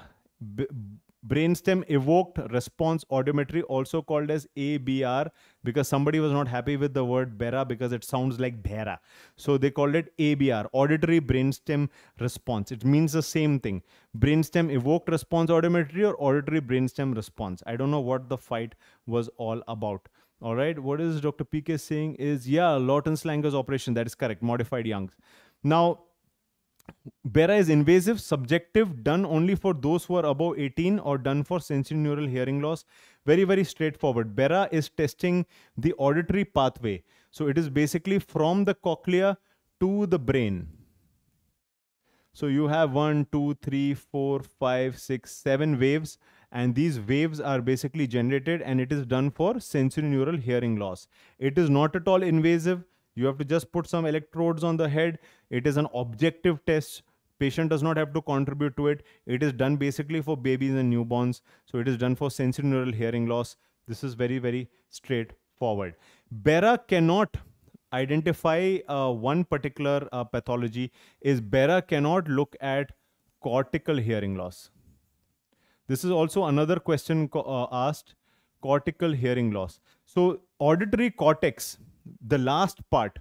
brainstem evoked response auditory, also called as ABR, because somebody was not happy with the word BERA because it sounds like BERA. So they called it ABR, auditory brainstem response. It means the same thing. Brainstem evoked response auditory or auditory brainstem response. I don't know what the fight was all about. All right. What is Dr. PK saying is, yeah, Lautenschlager's operation. That is correct. Modified Young's. Now, BERA is invasive, subjective, done only for those who are above 18 or done for sensorineural hearing loss. Very, very straightforward. BERA is testing the auditory pathway. So it is basically from the cochlea to the brain. So you have 1, 2, 3, 4, 5, 6, 7 waves, and these waves are basically generated, and it is done for sensorineural hearing loss. It is not at all invasive. You have to just put some electrodes on the head. It is an objective test. Patient does not have to contribute to it. It is done basically for babies and newborns. So it is done for sensorineural hearing loss. This is very, very straightforward. BERA cannot identify one particular pathology. BERA cannot look at cortical hearing loss. This is also another question asked, cortical hearing loss. So auditory cortex, the last part,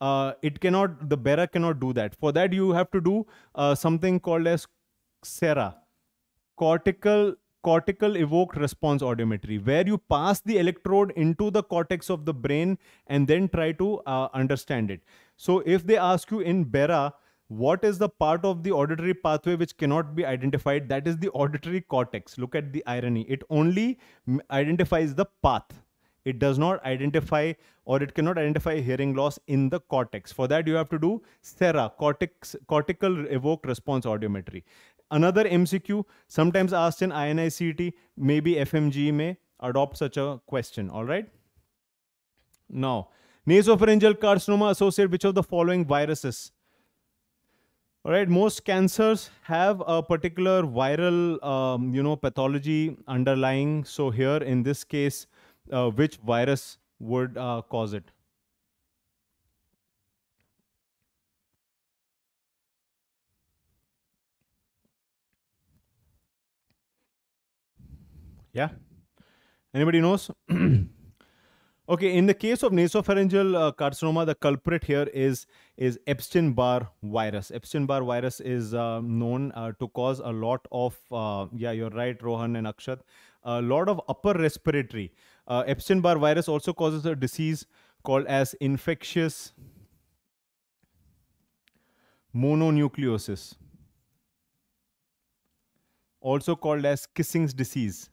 the BERA cannot do that. For that, you have to do something called as CERA, cortical evoked response audiometry, where you pass the electrode into the cortex of the brain and then try to understand it. So if they ask you in BERA, what is the part of the auditory pathway which cannot be identified? That is the auditory cortex. Look at the irony. It only identifies the path. It does not identify, or it cannot identify hearing loss in the cortex. For that, you have to do CERA, cortical evoked response audiometry. Another MCQ, sometimes asked in INI-CET, maybe FMGE may adopt such a question. All right. Now, nasopharyngeal carcinoma associated which of the following viruses? All right, most cancers have a particular viral, pathology underlying. So here in this case, which virus would cause it? Yeah, anybody knows? Okay, in the case of nasopharyngeal carcinoma, the culprit here is Epstein-Barr virus. Epstein-Barr virus is known to cause a lot of, yeah, you're right, Rohan and Akshat, a lot of upper respiratory. Epstein-Barr virus also causes a disease called as infectious mononucleosis, also called as Kissing's disease,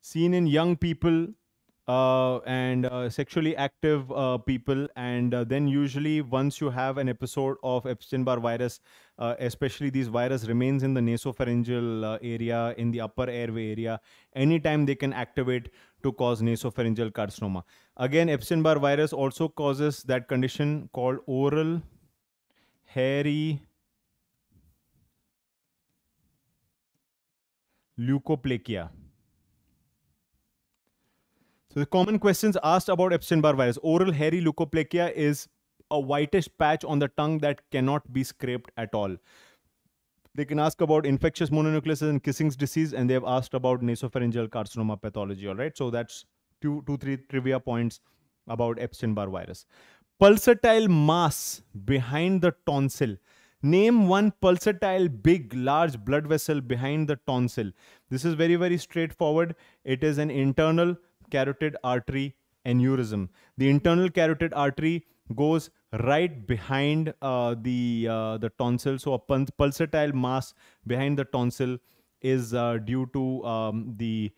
seen in young people and sexually active people, and then usually once you have an episode of Epstein-Barr virus, especially these virus remains in the nasopharyngeal area, in the upper airway area, anytime they can activate to cause nasopharyngeal carcinoma. Again, Epstein-Barr virus also causes that condition called oral hairy leukoplakia. So the common questions asked about Epstein-Barr virus. Oral hairy leukoplakia is a whitish patch on the tongue that cannot be scraped at all. They can ask about infectious mononucleosis and Kissing's disease, and they have asked about nasopharyngeal carcinoma pathology. All right, so that's three trivia points about Epstein-Barr virus. Pulsatile mass behind the tonsil. Name one pulsatile big large blood vessel behind the tonsil. This is very, very straightforward. It is an internal carotid artery aneurysm. The internal carotid artery goes right behind the tonsil. So a pulsatile mass behind the tonsil is due to the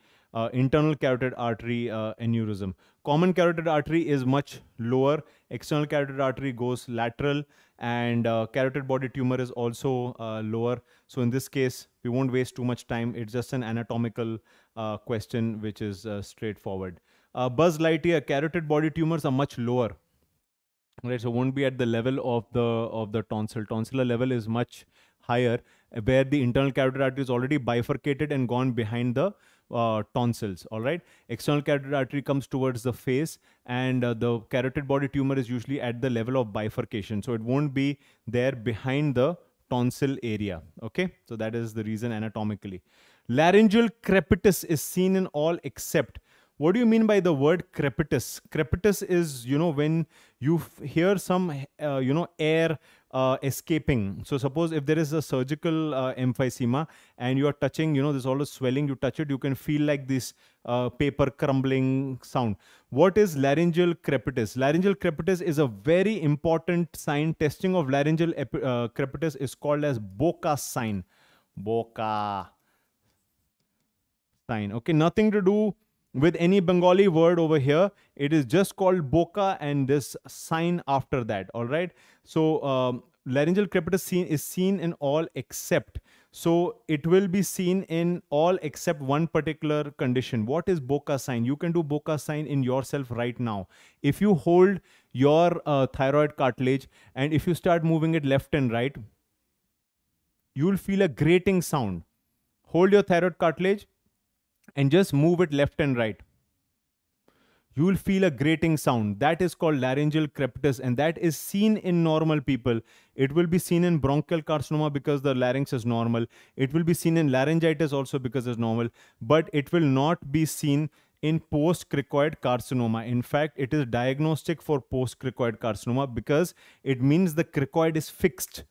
internal carotid artery aneurysm. Common carotid artery is much lower. External carotid artery goes lateral, and carotid body tumor is also lower. So in this case, we won't waste too much time. It's just an anatomical question, which is straightforward. Buzz Lightyear, carotid body tumors are much lower. Right, so won't be at the level of the tonsil. Tonsillar level is much higher, where the internal carotid artery is already bifurcated and gone behind the tonsils. All right, external carotid artery comes towards the face, and the carotid body tumor is usually at the level of bifurcation, so it won't be there behind the tonsil area. Okay, so that is the reason anatomically. Laryngeal crepitus is seen in all except. What do you mean by the word crepitus? Crepitus is, you know, when you hear some, you know, air escaping. So suppose if there is a surgical emphysema and you are touching, you know, there's all a swelling, you touch it, you can feel like this paper crumbling sound. What is laryngeal crepitus? Laryngeal crepitus is a very important sign. Testing of laryngeal crepitus is called as Boka sign. Boka sign. Okay, nothing to do with any Bengali word over here. It is just called Boka and this sign after that. All right. So laryngeal crepitus is seen in all except. So it will be seen in all except one particular condition. What is Boka sign? You can do Boka sign in yourself right now. If you hold your thyroid cartilage and if you start moving it left and right, you will feel a grating sound. Hold your thyroid cartilage and just move it left and right. You will feel a grating sound. That is called laryngeal crepitus, and that is seen in normal people. It will be seen in bronchial carcinoma because the larynx is normal. It will be seen in laryngitis also because it's normal, but it will not be seen in post-cricoid carcinoma. In fact, it is diagnostic for post-cricoid carcinoma because it means the cricoid is fixed.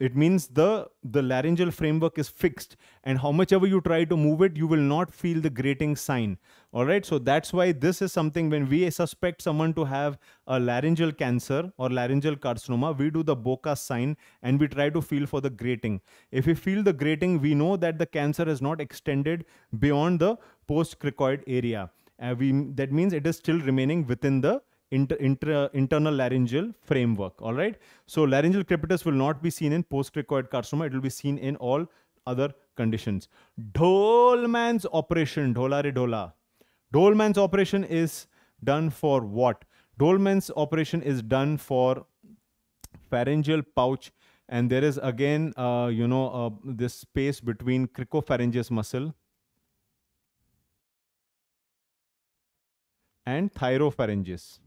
It means the laryngeal framework is fixed, and how much ever you try to move it, you will not feel the grating sign. All right. So that's why this is something when we suspect someone to have a laryngeal cancer or laryngeal carcinoma, we do the Boka sign and we try to feel for the grating. If we feel the grating, we know that the cancer has not extended beyond the post-cricoid area. That means it is still remaining within the internal laryngeal framework. All right. So laryngeal crepitus will not be seen in post-cricoid carcinoma. It will be seen in all other conditions. Dolman's operation. Dhola re dhola. Dolman's operation is done for what? Dolman's operation is done for pharyngeal pouch, and there is again, you know, this space between cricopharyngeus muscle and thyropharyngeus.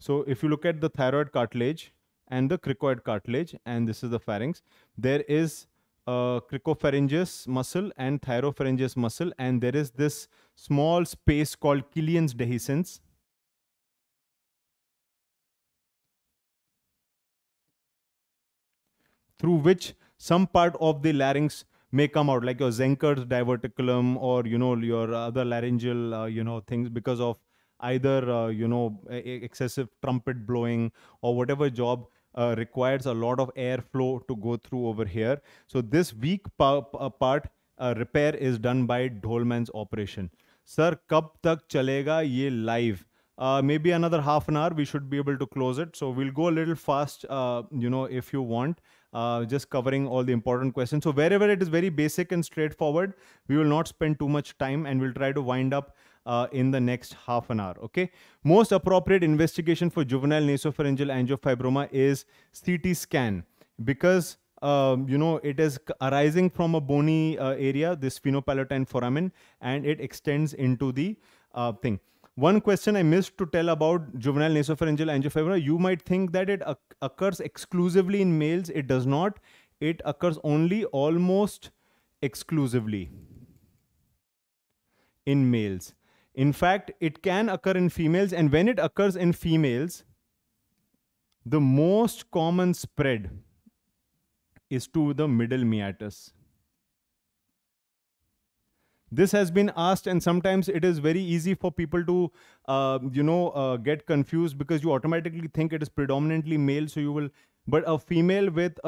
So if you look at the thyroid cartilage and the cricoid cartilage, and this is the pharynx, there is cricopharyngeus muscle and thyropharyngeus muscle, and there is this small space called Killian's dehiscence. Through which some part of the larynx may come out, like your Zenker's diverticulum or, you know, your other laryngeal, you know, things because of either excessive trumpet blowing or whatever job requires a lot of airflow to go through over here. So this weak part repair is done by Dolman's operation. Sir, kab tak chalega ye live? Maybe another half an hour we should be able to close it. So we'll go a little fast, if you want, just covering all the important questions. So wherever it is very basic and straightforward, we will not spend too much time and we'll try to wind up in the next half an hour. Okay. Most appropriate investigation for juvenile nasopharyngeal angiofibroma is CT scan, because it is arising from a bony area, this phenopalatine foramen, and it extends into the thing. One question I missed to tell about juvenile nasopharyngeal angiofibroma. You might think that it occurs exclusively in males. It does not. It occurs only almost exclusively in males. In fact, it can occur in females, and when it occurs in females, the most common spread is to the middle meatus. This has been asked, and sometimes it is very easy for people to, get confused, because you automatically think it is predominantly male. So you will, but a female with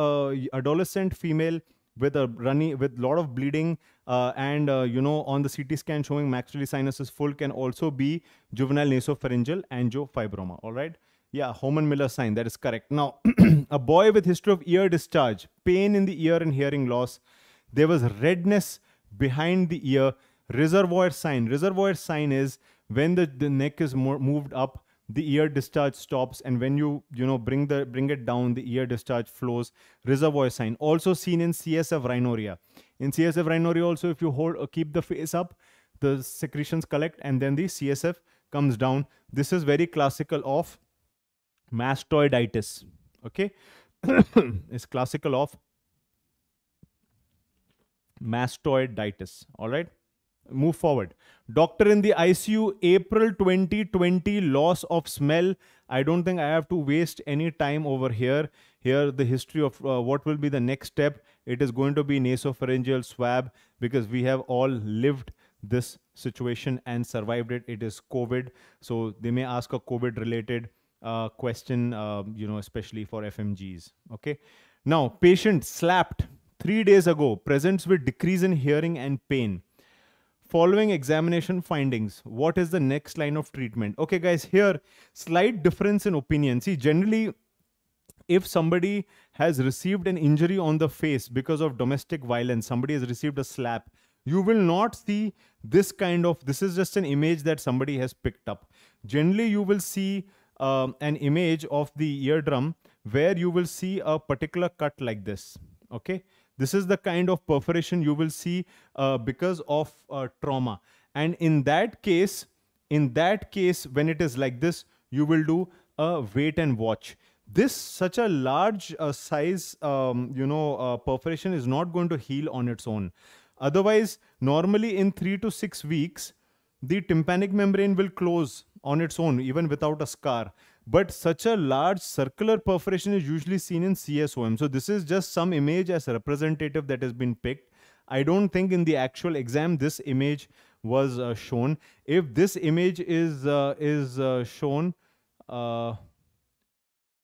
adolescent female with a lot of bleeding and on the CT scan showing maxillary sinus is full can also be juvenile nasopharyngeal angiofibroma. All right. Yeah, Holman-Miller sign, that is correct. Now, a boy with history of ear discharge, pain in the ear and hearing loss. There was redness behind the ear. Reservoir sign. Reservoir sign is when the neck is moved up, the ear discharge stops, and when you, bring it down, the ear discharge flows. Reservoir sign. Also seen in CSF rhinorrhea. In CSF rhinorrhea also, if you keep the face up, the secretions collect, and then the CSF comes down. This is very classical of mastoiditis. Okay. It's classical of mastoiditis. All right. Move forward. Doctor in the ICU, April 2020, loss of smell. I don't think I have to waste any time over here. Here, the history of what will be the next step. It is going to be nasopharyngeal swab, because we have all lived this situation and survived it. It is COVID. So they may ask a COVID related question, especially for FMGs. Okay. Now, patient slapped 3 days ago, presents with decrease in hearing and pain. Following examination findings, what is the next line of treatment? Okay, guys, here, slight difference in opinion. See, generally, if somebody has received an injury on the face because of domestic violence, somebody has received a slap, you will not see this kind of, this is just an image that somebody has picked up. Generally, you will see an image of the eardrum where you will see a particular cut like this. Okay, this is the kind of perforation you will see because of trauma, and in that case when it is like this, you will do a wait and watch. This such a large size perforation is not going to heal on its own. Otherwise, normally in 3 to 6 weeks the tympanic membrane will close on its own, even without a scar. But such a large circular perforation is usually seen in CSOM. So this is just some image as a representative that has been picked. I don't think in the actual exam this image was shown. If this image is shown,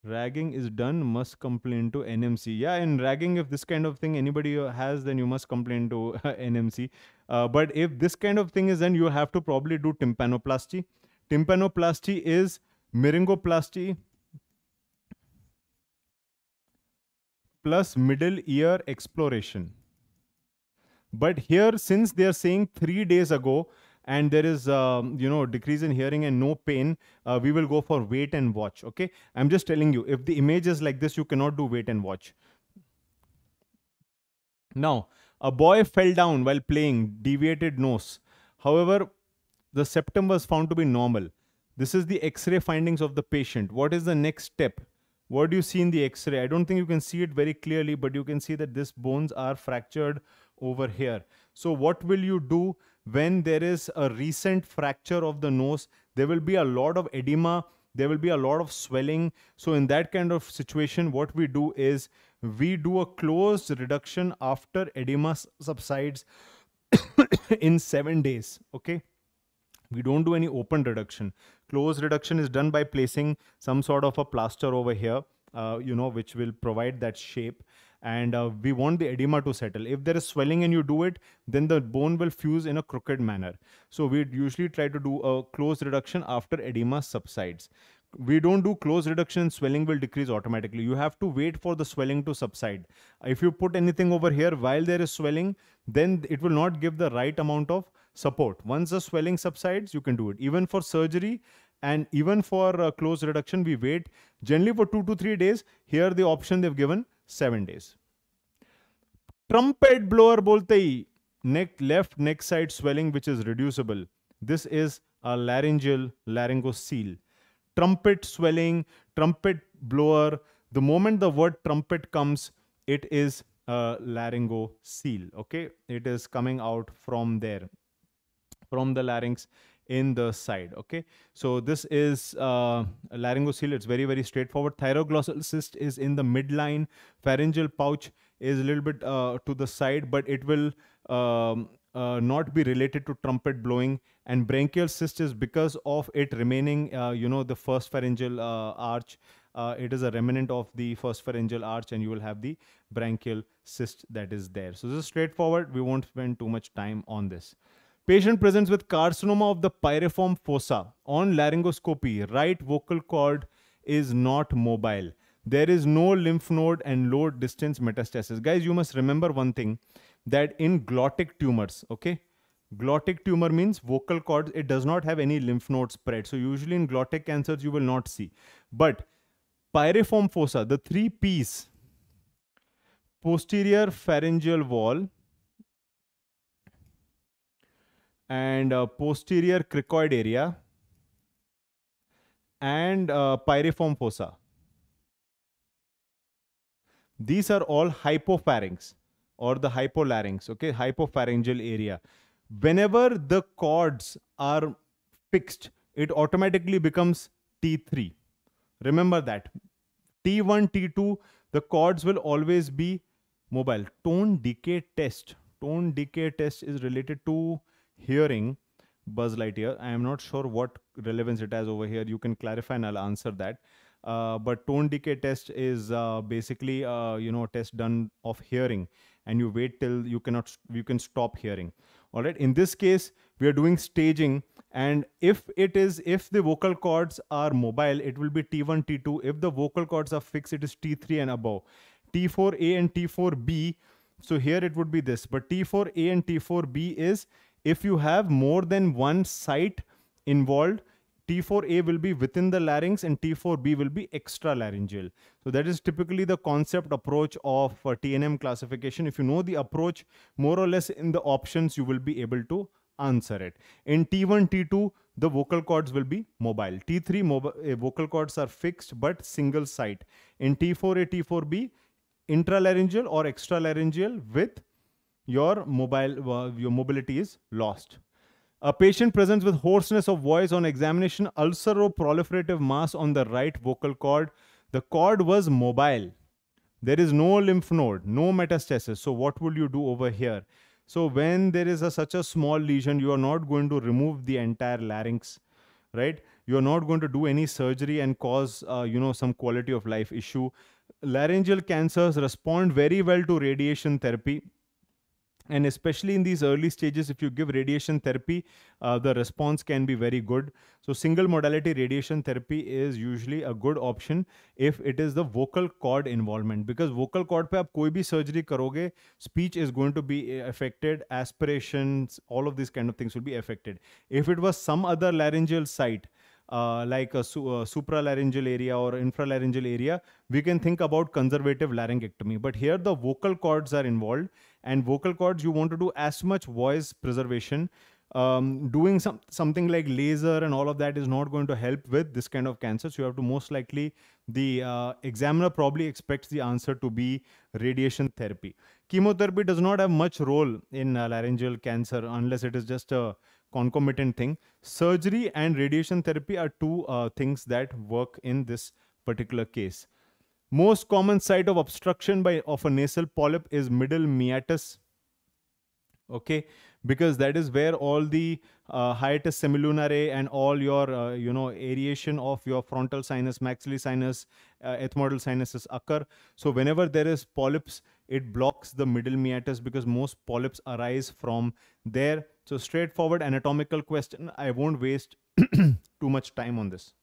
ragging is done, must complain to NMC. Yeah, in ragging, if this kind of thing anybody has, then you must complain to NMC. But if this kind of thing is, then you have to probably do tympanoplasty. Tympanoplasty is myringoplasty plus middle ear exploration. But here, since they are saying 3 days ago and there is, decrease in hearing and no pain, we will go for wait and watch. Okay. I'm just telling you, if the image is like this, you cannot do wait and watch. Now, a boy fell down while playing, deviated nose. However, the septum was found to be normal. This is the X-ray findings of the patient. What is the next step? What do you see in the X-ray? I don't think you can see it very clearly, but you can see that these bones are fractured over here. So what will you do when there is a recent fracture of the nose? There will be a lot of edema. There will be a lot of swelling. So in that kind of situation, what we do is we do a closed reduction after edema subsides in 7 days. Okay. We don't do any open reduction. Close reduction is done by placing some sort of a plaster over here, which will provide that shape. And we want the edema to settle. If there is swelling and you do it, then the bone will fuse in a crooked manner. So we usually try to do a close reduction after edema subsides. We don't do close reduction and swelling will decrease automatically. You have to wait for the swelling to subside. If you put anything over here while there is swelling, then it will not give the right amount of support. Once the swelling subsides, you can do it. Even for surgery and even for close reduction, we wait generally for 2 to 3 days. Here the option they've given 7 days. Trumpet blower bolte hi, left neck side swelling which is reducible. This is a laryngeal laryngocele. Trumpet swelling, trumpet blower. The moment the word trumpet comes, it is a laryngocele. Okay, it is coming out from there, from the larynx in the side. Okay, so this is a laryngocele. It's very, very straightforward. Thyroglossal cyst is in the midline. Pharyngeal pouch is a little bit to the side, but it will not be related to trumpet blowing. And branchial cyst is because of it remaining, the first pharyngeal arch. It is a remnant of the first pharyngeal arch, and you will have the branchial cyst that is there. So this is straightforward. We won't spend too much time on this. Patient presents with carcinoma of the pyriform fossa. On laryngoscopy, right vocal cord is not mobile. There is no lymph node and low distance metastasis. Guys, you must remember one thing, that in glottic tumors, okay, glottic tumor means vocal cords, it does not have any lymph node spread. So usually in glottic cancers, you will not see. But pyriform fossa, the 3 P's, posterior pharyngeal wall and posterior cricoid area and pyriform fossa. These are all hypopharynx or the hypolarynx, okay, hypopharyngeal area. Whenever the cords are fixed, it automatically becomes T3. Remember that. T1, T2, the cords will always be mobile. Tone decay test. Tone decay test is related to hearing. Buzz Lightyear. I am not sure what relevance it has over here. You can clarify and I'll answer that. But tone decay test is basically, a test done of hearing, and you wait till you can stop hearing. All right. In this case, we are doing staging, and if the vocal cords are mobile, it will be T1, T2. If the vocal cords are fixed, it is T3 and above. T4A and T4B. So here it would be this, but T4A and T4B is if you have more than one site involved. T4A will be within the larynx and T4B will be extralaryngeal. So that is typically the concept approach of TNM classification. If you know the approach more or less in the options, you will be able to answer it. In T1, T2, the vocal cords will be mobile. T3, vocal cords are fixed but single site. In T4A, T4B, intralaryngeal or extralaryngeal with your mobility is lost. A patient presents with hoarseness of voice. On examination, ulceroproliferative mass on the right vocal cord. The cord was mobile. There is no lymph node, no metastasis. So what will you do over here? So when there is such a small lesion, you are not going to remove the entire larynx, right? You are not going to do any surgery and cause, some quality of life issue. Laryngeal cancers respond very well to radiation therapy. And especially in these early stages, if you give radiation therapy, the response can be very good. So single modality radiation therapy is usually a good option if it is the vocal cord involvement, because vocal cord pe aap koi bhi surgery karoge, speech is going to be affected, aspirations, all of these kind of things will be affected. If it was some other laryngeal site, like a supralaryngeal area or infralaryngeal area, we can think about conservative laryngectomy. But here the vocal cords are involved, and vocal cords, you want to do as much voice preservation. Doing something like laser and all of that is not going to help with this kind of cancer. So you have to most likely, the examiner probably expects the answer to be radiation therapy. Chemotherapy does not have much role in laryngeal cancer unless it is just a concomitant thing. Surgery and radiation therapy are two things that work in this particular case. Most common site of obstruction of a nasal polyp is middle meatus. okay, because that is where all the hiatus similunare and all your aeration of your frontal sinus, maxillary sinus, ethmoidal sinuses occur. So whenever there is polyps, it blocks the middle meatus because most polyps arise from there. So straightforward anatomical question. I won't waste too much time on this.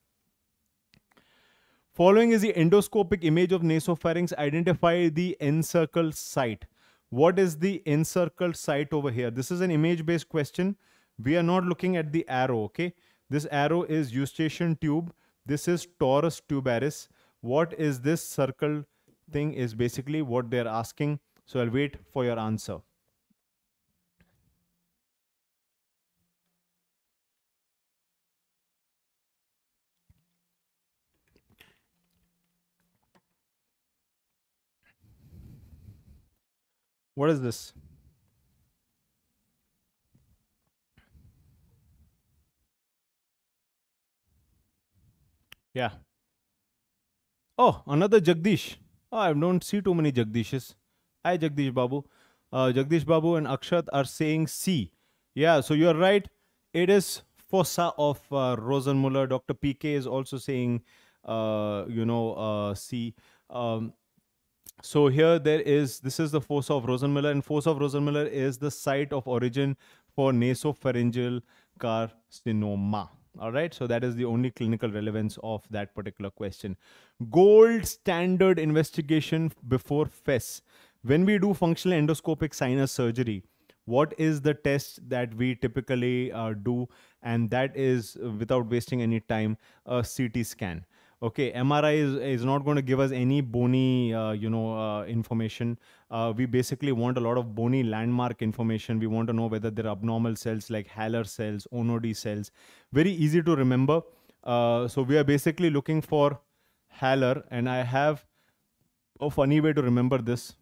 Following is the endoscopic image of nasopharynx. Identify the encircled site. What is the encircled site over here? This is an image-based question. We are not looking at the arrow, okay? This arrow is eustachian tube. This is torus tuberis. What is this circle thing is basically what they're asking. So I'll wait for your answer. What is this? Yeah. Oh, another Jagdish. Oh, I don't see too many Jagdishes. Hi, Jagdish Babu. Jagdish Babu and Akshat are saying C. Yeah, so you're right. It is fossa of Rosenmuller. Dr. PK is also saying, C. So here there is, this is the fossa of Rosenmuller, and fossa of Rosenmuller is the site of origin for nasopharyngeal carcinoma. All right, so that is the only clinical relevance of that particular question. Gold standard investigation before FES. When we do functional endoscopic sinus surgery, what is the test that we typically do? And that is, without wasting any time, a CT scan. Okay, MRI is not going to give us any bony, information. We basically want a lot of bony landmark information. We want to know whether there are abnormal cells like Haller cells, Onodi cells. Very easy to remember. So we are basically looking for Haller, and I have a funny way to remember this.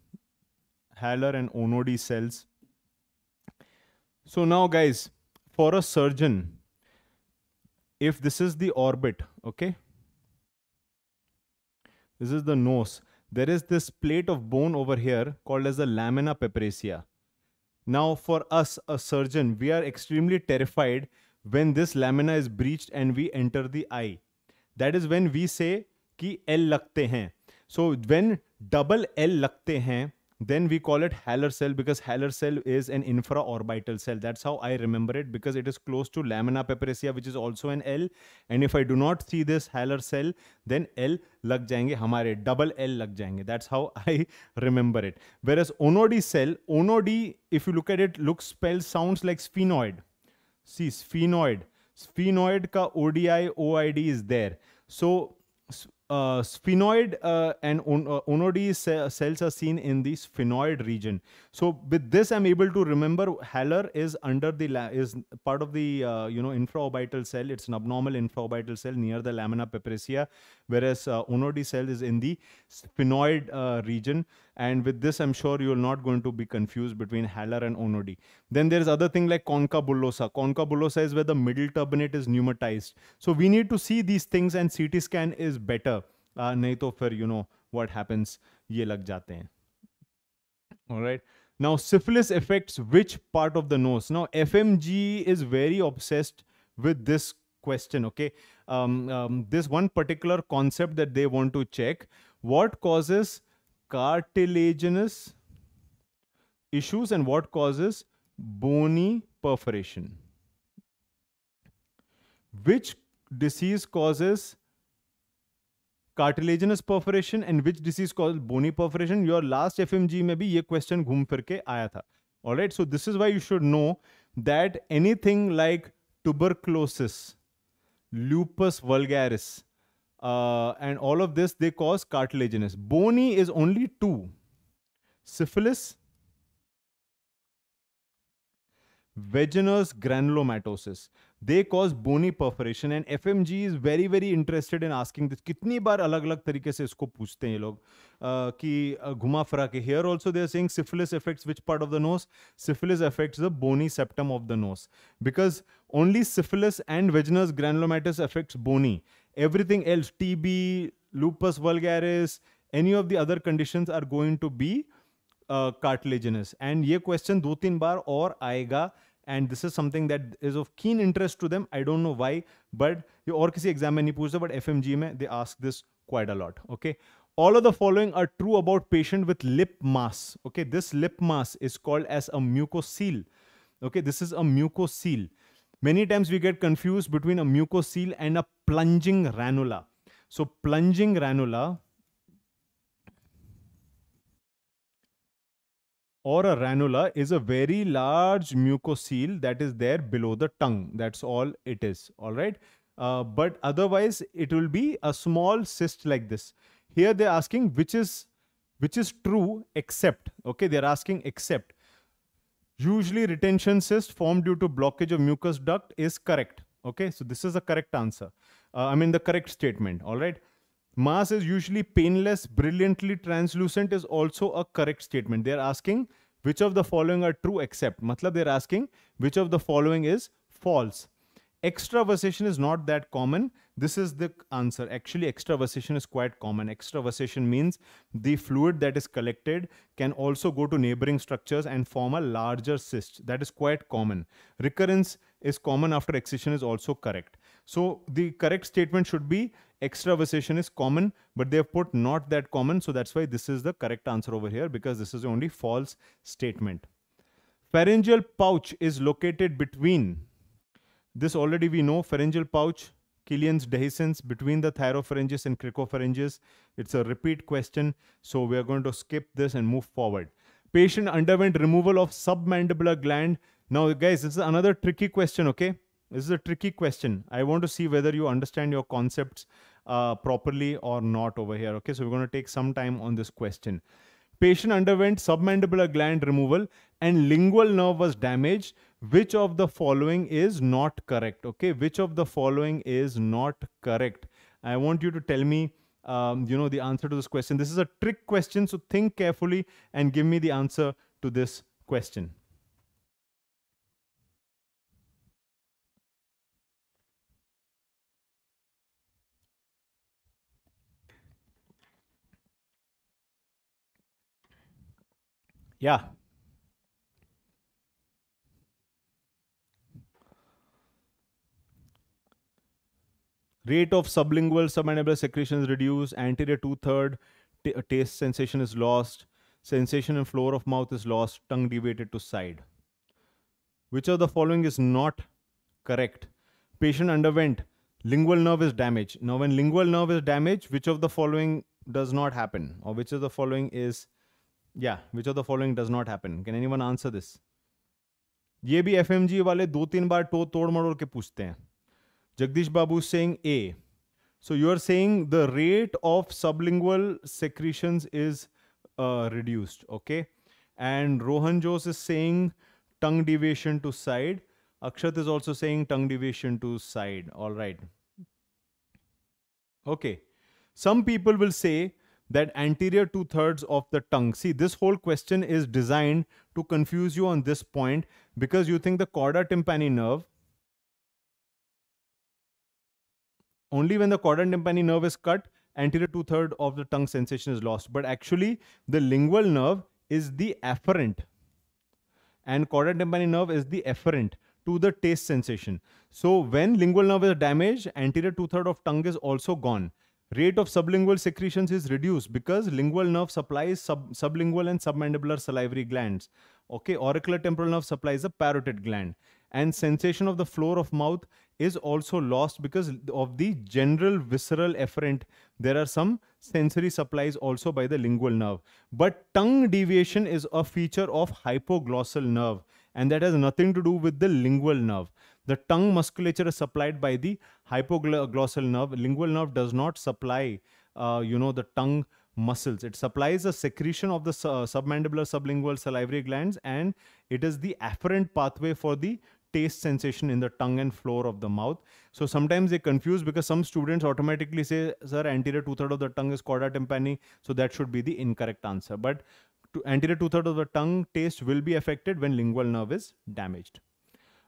Haller and Onodi cells. So now, guys, for a surgeon, if this is the orbit, okay, this is the nose. There is this plate of bone over here called as the lamina papyracea. Now for us, a surgeon, we are extremely terrified when this lamina is breached and we enter the eye. That is when we say ki L lagte hain. So when double L lagte hain, then we call it Haller cell, because Haller cell is an infraorbital cell. That's how I remember it, because it is close to lamina papyracea, which is also an L. And if I do not see this Haller cell, then L lag jayenge, hamare double L lag jayenge. That's how I remember it. Whereas Onodi cell, Onodi, if you look at it, looks, spells, sounds like sphenoid. See, sphenoid. Sphenoid ka ODI, OID is there. So sphenoid and Onodi cells are seen in the sphenoid region. So with this, I'm able to remember Haller is under the part of the infraorbital cell. It's an abnormal infraorbital cell near the lamina papyracea, whereas Onodi cell is in the sphenoid region. And with this, I'm sure you're not going to be confused between Haller and Onodi. Then there's other thing like concabulosa. Concabulosa is where the middle turbinate is pneumatized. So we need to see these things, and CT scan is better. Nahi to fir, you know what happens. Ye lag jate hain. All right. Now, syphilis affects which part of the nose? Now, FMGE is very obsessed with this question. Okay. This one particular concept that they want to check. What causes cartilaginous issues and what causes bony perforation? Which disease causes cartilaginous perforation and which disease causes bony perforation? Your last FMG mein bhi ye question ghum fir ke aaya tha. All right, so this is why you should know that anything like tuberculosis, lupus vulgaris, and all of this, they cause cartilaginous. Bony is only two: syphilis, Wegener's granulomatosis. They cause bony perforation, and FMG is very, very interested in asking this. Kitni baar alag-alag tarike se isko poochte hain ye log, ki ghuma fira ke. Here also they are saying syphilis affects which part of the nose? Syphilis affects the bony septum of the nose, because only syphilis and Wegener's granulomatous affects bony. Everything else, TB, lupus vulgaris, any of the other conditions are going to be cartilaginous. And ये question 2-3 बार और आएगा, and this is something that is of keen interest to them. I don't know why, but ये और किसी exam में नहीं पूछते, but FMG में they ask this quite a lot. Okay. All of the following are true about patient with lip mass. Okay, this lip mass is called as a mucocele. Okay, this is a mucocele. Many times we get confused between a mucocele and a plunging ranula. So plunging ranula or a ranula is a very large mucocele that is there below the tongue. That's all it is. All right. But otherwise it will be a small cyst like this. Here they're asking which is true except, okay, they're asking except. Usually retention cyst formed due to blockage of mucus duct is correct. Okay, so this is the correct answer. I mean the correct statement, all right. Mass is usually painless, brilliantly translucent is also a correct statement. They're asking which of the following are true except. Matlab they're asking which of the following is false. Extravasation is not that common. This is the answer. Actually, extravasation is quite common. Extravasation means the fluid that is collected can also go to neighboring structures and form a larger cyst. That is quite common. Recurrence is common after excision is also correct. So the correct statement should be extravasation is common, but they have put not that common. So that's why this is the correct answer over here, because this is the only false statement. Pharyngeal pouch is located between. This already we know, pharyngeal pouch, Killian's dehiscence between the thyropharynges and cricopharynges. It's a repeat question, so we are going to skip this and move forward. Patient underwent removal of submandibular gland. Now guys, this is another tricky question, okay? This is a tricky question. I want to see whether you understand your concepts properly or not over here, okay? So we're going to take some time on this question. Patient underwent submandibular gland removal and lingual nerve was damaged. Which of the following is not correct? Okay, which of the following is not correct? I want you to tell me, you know, the answer to this question. This is a trick question, so think carefully and give me the answer to this question. Yeah. Rate of sublingual submandibular secretion is reduced, anterior two-third taste sensation is lost, sensation in floor of mouth is lost, tongue deviated to side. Which of the following is not correct? Patient underwent, lingual nerve is damaged. Now when lingual nerve is damaged, which of the following does not happen? Or which of the following is, yeah, which of the following does not happen? Can anyone answer this? Ye bhi FMG wale 2-3 baar tod madol ke poochte hain. Jagdish Babu is saying A. So you are saying the rate of sublingual secretions is reduced. Okay. And Rohan Jose is saying tongue deviation to side. Akshat is also saying tongue deviation to side. All right. Okay. Some people will say that anterior two-thirds of the tongue. See, this whole question is designed to confuse you on this point because you think the chorda tympani nerve, only when the chorda tympani nerve is cut, anterior two-thirds of the tongue sensation is lost. But actually, the lingual nerve is the afferent and chorda tympani nerve is the efferent to the taste sensation. So when lingual nerve is damaged, anterior two-thirds of tongue is also gone. Rate of sublingual secretions is reduced because lingual nerve supplies sublingual and submandibular salivary glands. Okay, auricular temporal nerve supplies the parotid gland. And sensation of the floor of mouth is also lost because of the general visceral efferent. There are some sensory supplies also by the lingual nerve. But tongue deviation is a feature of hypoglossal nerve, and that has nothing to do with the lingual nerve. The tongue musculature is supplied by the hypoglossal nerve. Lingual nerve does not supply, you know, the tongue muscles. It supplies the secretion of the submandibular sublingual salivary glands, and it is the afferent pathway for the taste sensation in the tongue and floor of the mouth. So sometimes they confuse because some students automatically say, sir, anterior two-thirds of the tongue is chorda tympani, so that should be the incorrect answer. But anterior two-thirds of the tongue taste will be affected when lingual nerve is damaged.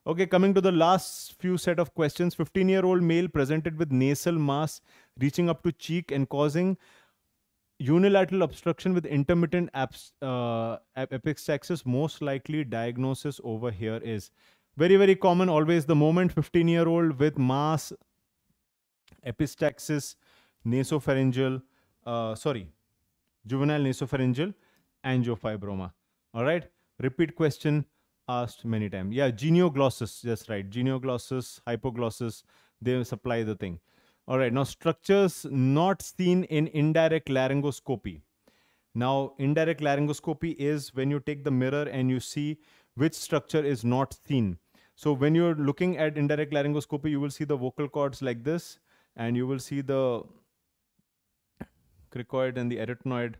Okay, coming to the last few set of questions. 15-year-old male presented with nasal mass reaching up to cheek and causing unilateral obstruction with intermittent epistaxis, most likely diagnosis over here is very, very common, always the moment 15-year-old with mass epistaxis, nasopharyngeal, juvenile nasopharyngeal angiofibroma. All right, repeat question asked many times. Yeah, genioglossus, that's right, genioglossus, hypoglossus, they supply the thing. All right, now structures not seen in indirect laryngoscopy. Now, indirect laryngoscopy is when you take the mirror and you see which structure is not seen. So when you're looking at indirect laryngoscopy, you will see the vocal cords like this, and you will see the cricoid and the arytenoid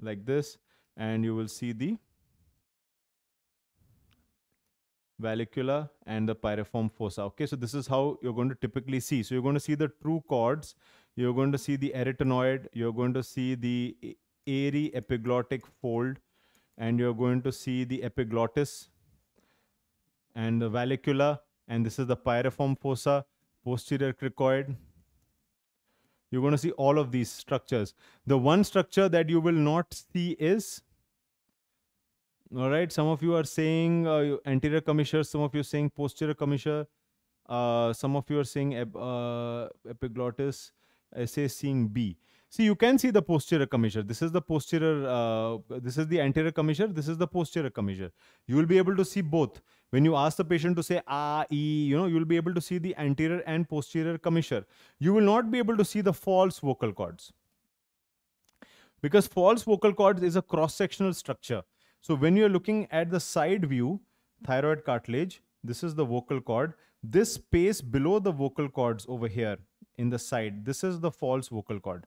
like this, and you will see the vallicula and the pyriform fossa. Okay, so this is how you're going to typically see. So you're going to see the true cords, you're going to see the arytenoid, you're going to see the airy epiglottic fold, and you're going to see the epiglottis and the vallicula, and this is the pyriform fossa, posterior cricoid. You're going to see all of these structures. The one structure that you will not see is, all right, some of you are saying anterior commissure, some of you are saying posterior commissure, some of you are saying epiglottis, SA seeing B. See, you can see the posterior commissure. This is the posterior, this is the anterior commissure, this is the posterior commissure. You will be able to see both. When you ask the patient to say A, E, you know, you will be able to see the anterior and posterior commissure. You will not be able to see the false vocal cords, because false vocal cords is a cross-sectional structure. So when you're looking at the side view, thyroid cartilage, this is the vocal cord. This space below the vocal cords over here in the side, this is the false vocal cord.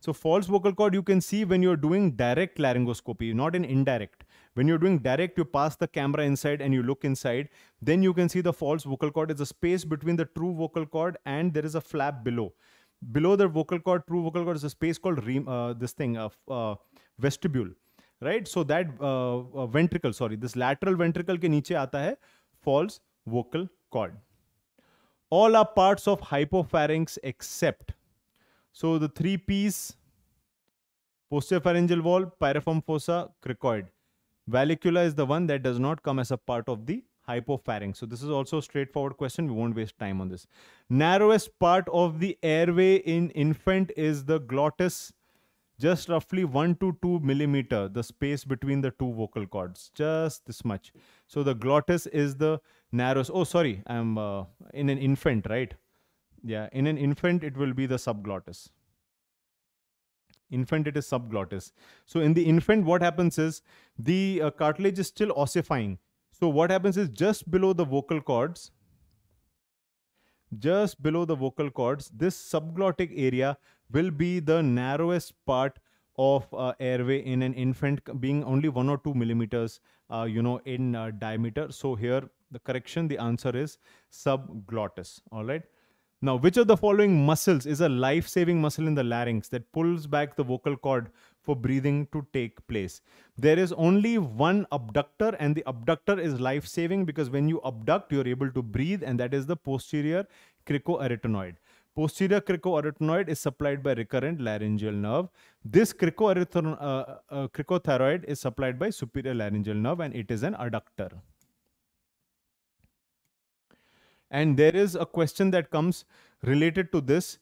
So false vocal cord you can see when you're doing direct laryngoscopy, not in indirect. When you're doing direct, you pass the camera inside and you look inside. Then you can see the false vocal cord is a space between the true vocal cord, and there is a flap below. Below the vocal cord, true vocal cord, is a space called vestibule. Right, so that ventricle, sorry, this lateral ventricle के नीचे आता है false vocal cord. All are parts of hypopharynx except. So the three P's: posterior pharyngeal wall, pyriform fossa, cricoid. Vallicula is the one that does not come as a part of the hypopharynx. So this is also a straightforward question. We won't waste time on this. Narrowest part of the airway in infant is the glottis. Just roughly 1 to 2 millimeter, the space between the two vocal cords, just this much. So the glottis is the narrowest. Oh, sorry, I'm in an infant, right? Yeah, in an infant, it will be the subglottis. Infant, it is subglottis. So in the infant, what happens is the cartilage is still ossifying. So what happens is just below the vocal cords, this subglottic area will be the narrowest part of airway in an infant, being only 1 or 2 millimeters, in diameter. So here the correction, the answer is subglottis. All right. Now, which of the following muscles is a life-saving muscle in the larynx that pulls back the vocal cord for breathing to take place? There is only one abductor, and the abductor is life-saving because when you abduct, you're able to breathe, and that is the posterior cricoarytenoid. Posterior cricoarytenoid is supplied by recurrent laryngeal nerve. This cricothyroid is supplied by superior laryngeal nerve, and it is an adductor. And there is a question that comes related to this,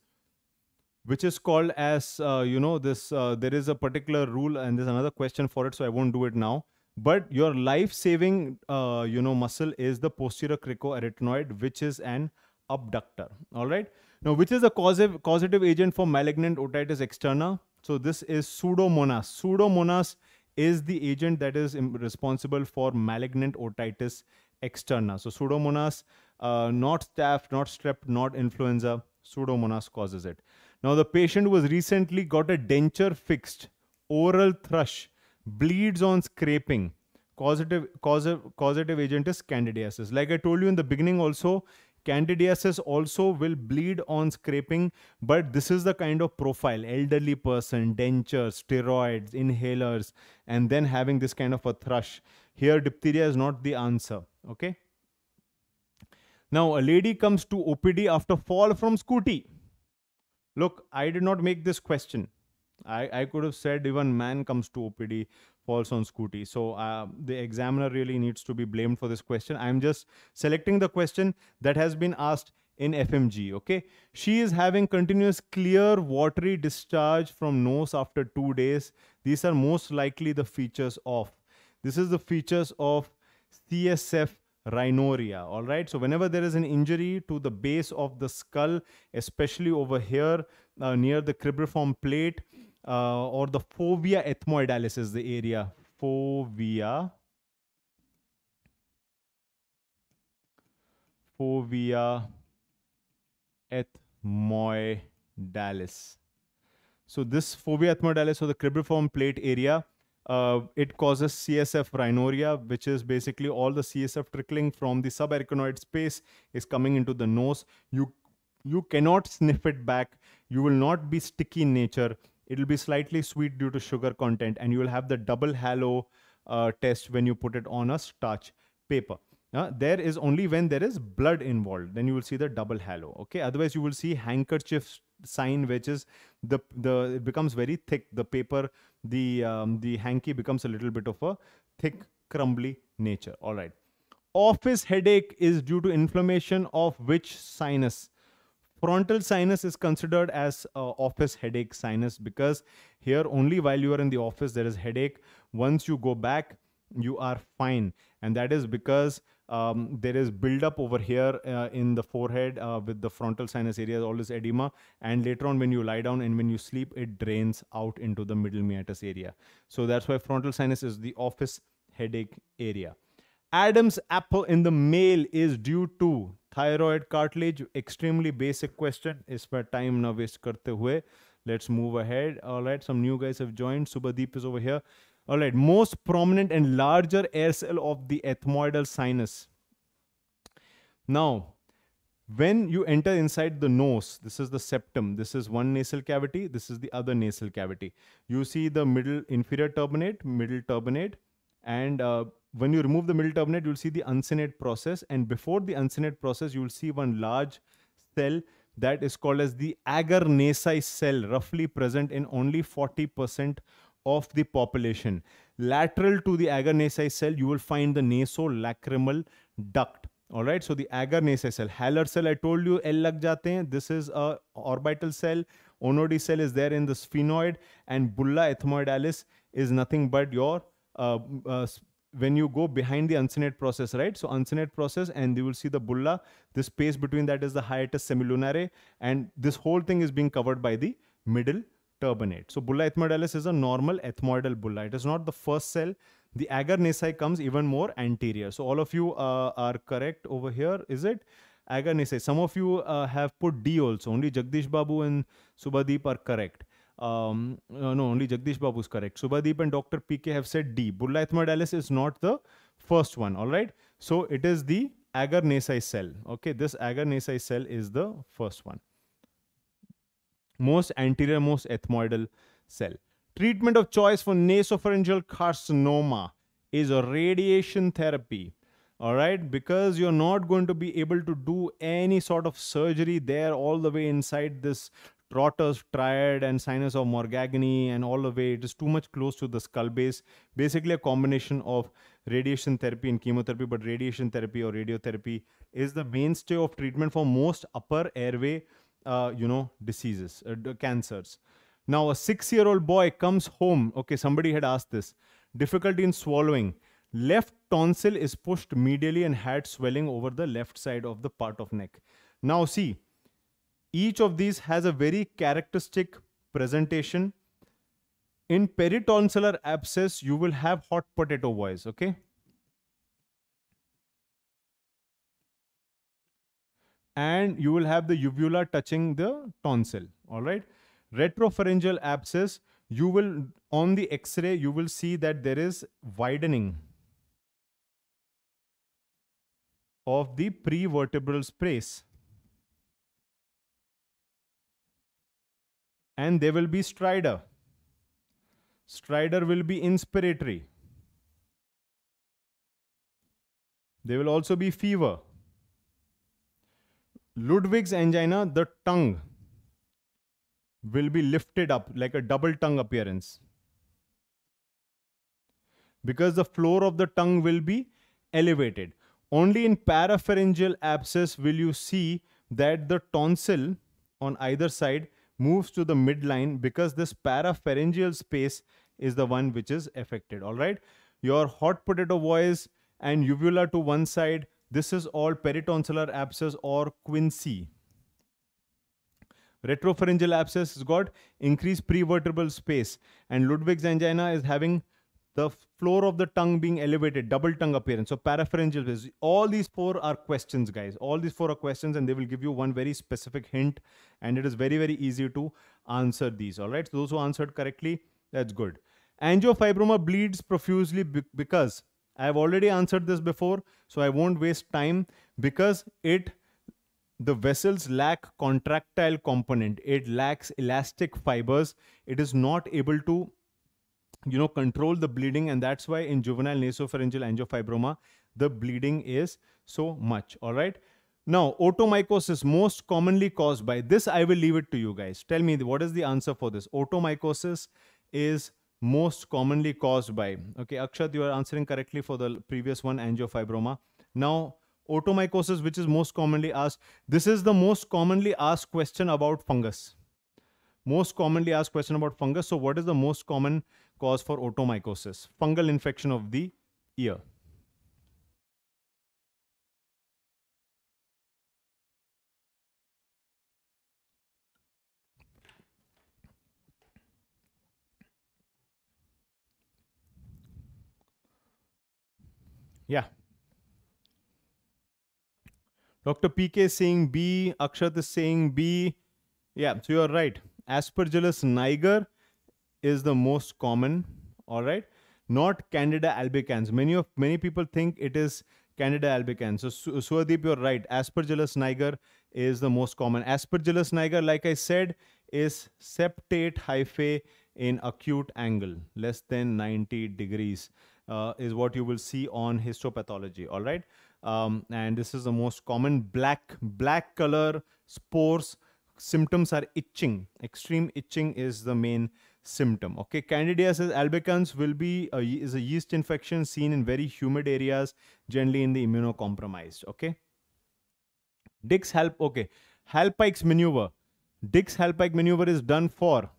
which is called as, there is a particular rule, and there's another question for it, so I won't do it now. But your life-saving, muscle is the posterior cricoarytenoid, which is an abductor. All right. Now, which is the causative agent for malignant otitis externa? So this is Pseudomonas. Pseudomonas is the agent that is responsible for malignant otitis externa. So Pseudomonas, not staph, not strep, not influenza, Pseudomonas causes it. Now, the patient was recently got a denture fixed, oral thrush, bleeds on scraping. Causative agent is candidiasis. Like I told you in the beginning also, candidiasis also will bleed on scraping, but this is the kind of profile: elderly person, dentures, steroids, inhalers, and then having this kind of a thrush. Here, diphtheria is not the answer. Okay. Now, a lady comes to OPD after fall from scooty. Look, I did not make this question. I could have said even man comes to OPD, falls on scooty. So the examiner really needs to be blamed for this question. I'm just selecting the question that has been asked in FMG, okay? She is having continuous clear watery discharge from nose after 2 days. These are most likely the features of, this is the features of CSF rhinorrhea, all right? So whenever there is an injury to the base of the skull, especially over here near the cribriform plate or the fovea ethmoidalis is the area, fovea ethmoidalis. So this fovea ethmoidalis or the cribriform plate area, it causes CSF rhinorrhea, which is basically all the CSF trickling from the subarachnoid space is coming into the nose. You cannot sniff it back. You will not be sticky in nature. It will be slightly sweet due to sugar content, and you will have the double halo test when you put it on a starch paper. There is only when there is blood involved, then you will see the double halo, okay? Otherwise you will see handkerchief sign, which is the it becomes very thick, the paper, the hanky becomes a little bit of a thick crumbly nature. All right, office headache is due to inflammation of which sinus? Frontal sinus is considered as office headache sinus, because here only while you are in the office there is headache. Once you go back you are fine, and that is because there is buildup over here in the forehead with the frontal sinus area, all this edema, and later on when you lie down and when you sleep it drains out into the middle meatus area. So that's why frontal sinus is the office headache area. Adam's apple in the male is due to thyroid cartilage. Extremely basic question. Isme time na waste karte hue, let's move ahead. All right, some new guys have joined. Subhadeep is over here. All right, most prominent and larger air cell of the ethmoidal sinus. Now, when you enter inside the nose, this is the septum, this is one nasal cavity, this is the other nasal cavity. You see the middle inferior turbinate, middle turbinate, and when you remove the middle turbinate, you'll see the uncinate process, and before the uncinate process, you'll see one large cell that is called as the agar nasi cell, roughly present in only 40% of the population. Lateral to the agar nasi cell you will find the nasolacrimal duct. All right, so the agar nasi cell, Haller cell, I told you L lag jate hain. This is a orbital cell. Onodi cell is there in the sphenoid, and bulla ethmoidalis is nothing but your when you go behind the uncinate process, right? So uncinate process, and you will see the bulla. The space between that is the hiatus semilunare, and this whole thing is being covered by the middle turbinate. So bulla ethmoidalis is a normal ethmoidal bulla. It is not the first cell. The agar nasi comes even more anterior. So all of you are correct over here. Is it agar nasi? Some of you have put D also. Only Jagdish Babu and Subhadeep are correct. No, only Jagdish Babu is correct. Subhadeep and Dr. PK have said D. Bulla ethmoidalis is not the first one. All right. So it is the agar nasi cell. Okay. This agar nasi cell is the first one. Most anterior, most ethmoidal cell. Treatment of choice for nasopharyngeal carcinoma is a radiation therapy. All right, because you're not going to be able to do any sort of surgery there, all the way inside this Trotter's triad and sinus of Morgagni and all the way. It is too much close to the skull base. Basically a combination of radiation therapy and chemotherapy, but radiation therapy or radiotherapy is the mainstay of treatment for most upper airway diseases, cancers. Now a 6-year-old boy comes home. Okay, somebody had asked this. Difficulty in swallowing. Left tonsil is pushed medially and had swelling over the left side of the part of neck. Now see, each of these has a very characteristic presentation. In peritonsillar abscess, you will have hot potato voice. Okay. And you will have the uvula touching the tonsil. All right. Retropharyngeal abscess, you will, on the X-ray, you will see that there is widening of the prevertebral space. And there will be stridor. Stridor will be inspiratory. There will also be fever. Ludwig's angina, the tongue, will be lifted up like a double tongue appearance, because the floor of the tongue will be elevated. Only in parapharyngeal abscess will you see that the tonsil on either side moves to the midline, because this parapharyngeal space is the one which is affected. All right. Your hot potato voice and uvula to one side, this is all peritonsillar abscess or quinsy. Retropharyngeal abscess has got increased prevertebral space, and Ludwig's angina is having the floor of the tongue being elevated, double tongue appearance. So parapharyngeal is, all these four are questions, guys. All these four are questions, and they will give you one very specific hint, and it is very, very easy to answer these. All right. So those who answered correctly, that's good. Angiofibroma bleeds profusely because I have already answered this before, so I won't waste time, because the vessels lack contractile component. It lacks elastic fibers. It is not able to, you know, control the bleeding, and that's why in juvenile nasopharyngeal angiofibroma the bleeding is so much. All right. Now, otomycosis, most commonly caused by this. I will leave it to you guys. Tell me what is the answer for this. Otomycosis is most commonly caused by. Okay, Akshat, you are answering correctly for the previous one, angiofibroma. Now, otomycosis, which is most commonly asked. This is the most commonly asked question about fungus. Most commonly asked question about fungus. So what is the most common cause for otomycosis? Fungal infection of the ear. Yeah. Dr. PK is saying B. Akshat is saying B. Yeah, so you are right. Aspergillus niger is the most common. All right. Not Candida albicans. Many people think it is Candida albicans. So Swadeep, you're right. Aspergillus niger is the most common. Aspergillus niger, like I said, is septate hyphae in acute angle, less than 90 degrees is what you will see on histopathology. All right. And this is the most common. Black color, spores. Symptoms are itching. Extreme itching is the main symptom. Okay. Candidiasis albicans will be is a yeast infection seen in very humid areas, generally in the immunocompromised. Okay. Dix-Hallpike's maneuver. Dix-Hallpike maneuver is done for.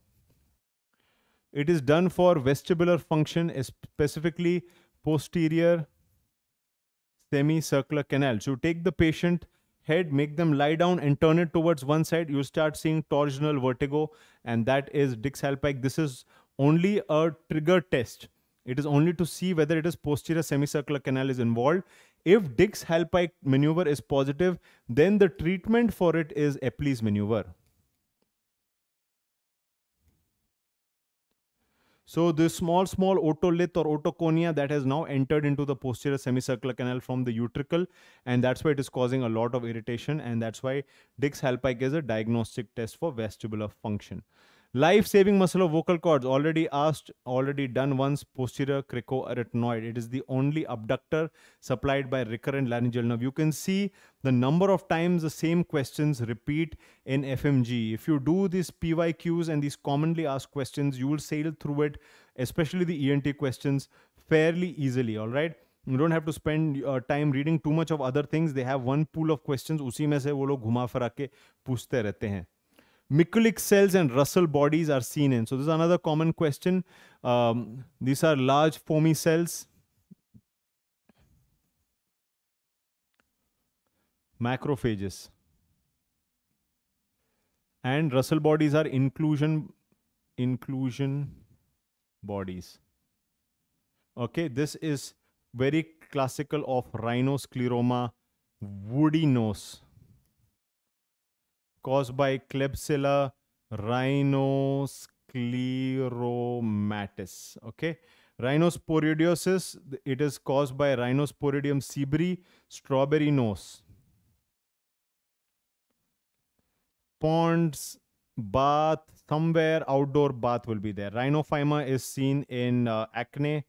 It is done for vestibular function, specifically posterior semicircular canal. So you take the patient head, make them lie down and turn it towards one side. You'll start seeing torsional vertigo, and that is Dix-Hallpike. This is only a trigger test. It is only to see whether it is posterior semicircular canal is involved. If Dix-Hallpike maneuver is positive, then the treatment for it is Eppley's maneuver. So the small otolith or otoconia that has now entered into the posterior semicircular canal from the utricle, and that's why it is causing a lot of irritation, and that's why Dix-Hallpike is a diagnostic test for vestibular function. Life-saving muscle of vocal cords, already asked, already done once, posterior cricoarytenoid. It is the only abductor supplied by recurrent laryngeal nerve. You can see the number of times the same questions repeat in FMGE. If you do these PYQs and these commonly asked questions, you will sail through it, especially the ENT questions, fairly easily. All right. You don't have to spend time reading too much of other things. They have one pool of questions. Usi mein se wo log ghuma fira ke poochte rehte hain. Mucormycosis cells and Russell bodies are seen in. So this is another common question. These are large foamy cells. Macrophages. And Russell bodies are inclusion bodies. Okay, this is very classical of rhinoscleroma, woody nose, caused by Klebsiella rhinoscleromatis. Okay. Rhinosporidiosis, it is caused by Rhinosporidium sebri, strawberry nose. Ponds, bath, somewhere outdoor bath will be there. Rhinophyma is seen in acne,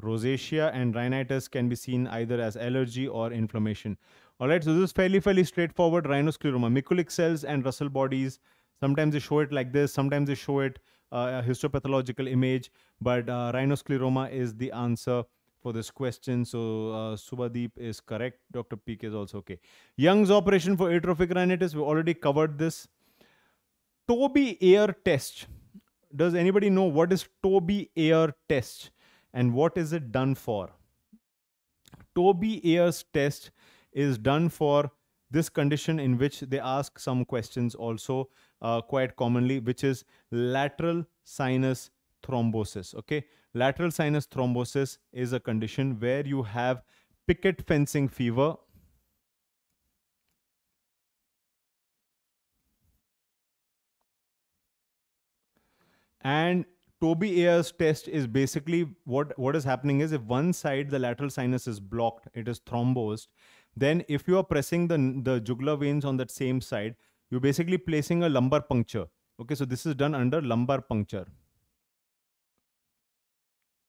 rosacea, and rhinitis can be seen either as allergy or inflammation. All right, so this is fairly straightforward. Rhinoscleroma, Mucormycosis cells and Russell bodies Sometimes they show it like this, sometimes they show it a histopathological image, but rhinoscleroma is the answer for this question. So Subhadeep is correct. Dr. Peek is also okay. Young's operation for atrophic rhinitis, we already covered this. Toby Ayer test. Does anybody know what is Toby Ayer test and what is it done for? Toby Ayer's test is done for this condition in which they ask some questions also quite commonly, which is lateral sinus thrombosis. Okay, lateral sinus thrombosis is a condition where you have picket fencing fever. And Toby Ayer's test is basically what is happening is, if one side, the lateral sinus, is blocked, it is thrombosed, then if you are pressing the jugular veins on that same side, you're basically placing a lumbar puncture. Okay, so this is done under lumbar puncture.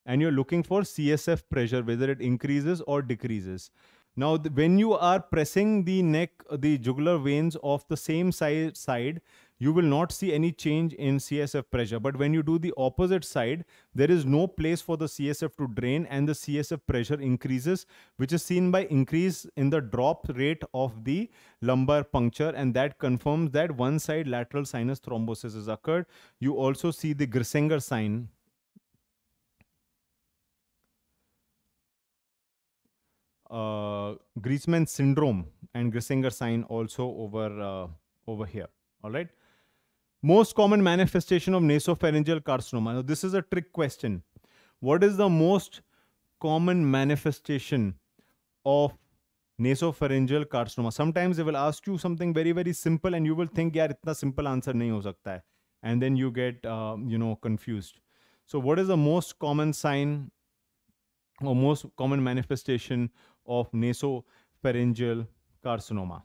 And you're looking for CSF pressure, whether it increases or decreases. Now, when you are pressing the neck, the jugular veins of the same side, you will not see any change in CSF pressure. But when you do the opposite side, there is no place for the CSF to drain and the CSF pressure increases, which is seen by increase in the drop rate of the lumbar puncture. And that confirms that one side lateral sinus thrombosis has occurred. You also see the Griesinger sign. Griesman syndrome and Griesinger sign also over here. All right. Most common manifestation of nasopharyngeal carcinoma. Now, this is a trick question. What is the most common manifestation of nasopharyngeal carcinoma? Sometimes they will ask you something very, very simple and you will think, yaar, itna simple answer nahi ho sakta hai. And then you get, you know, confused. So what is the most common sign or most common manifestation of nasopharyngeal carcinoma?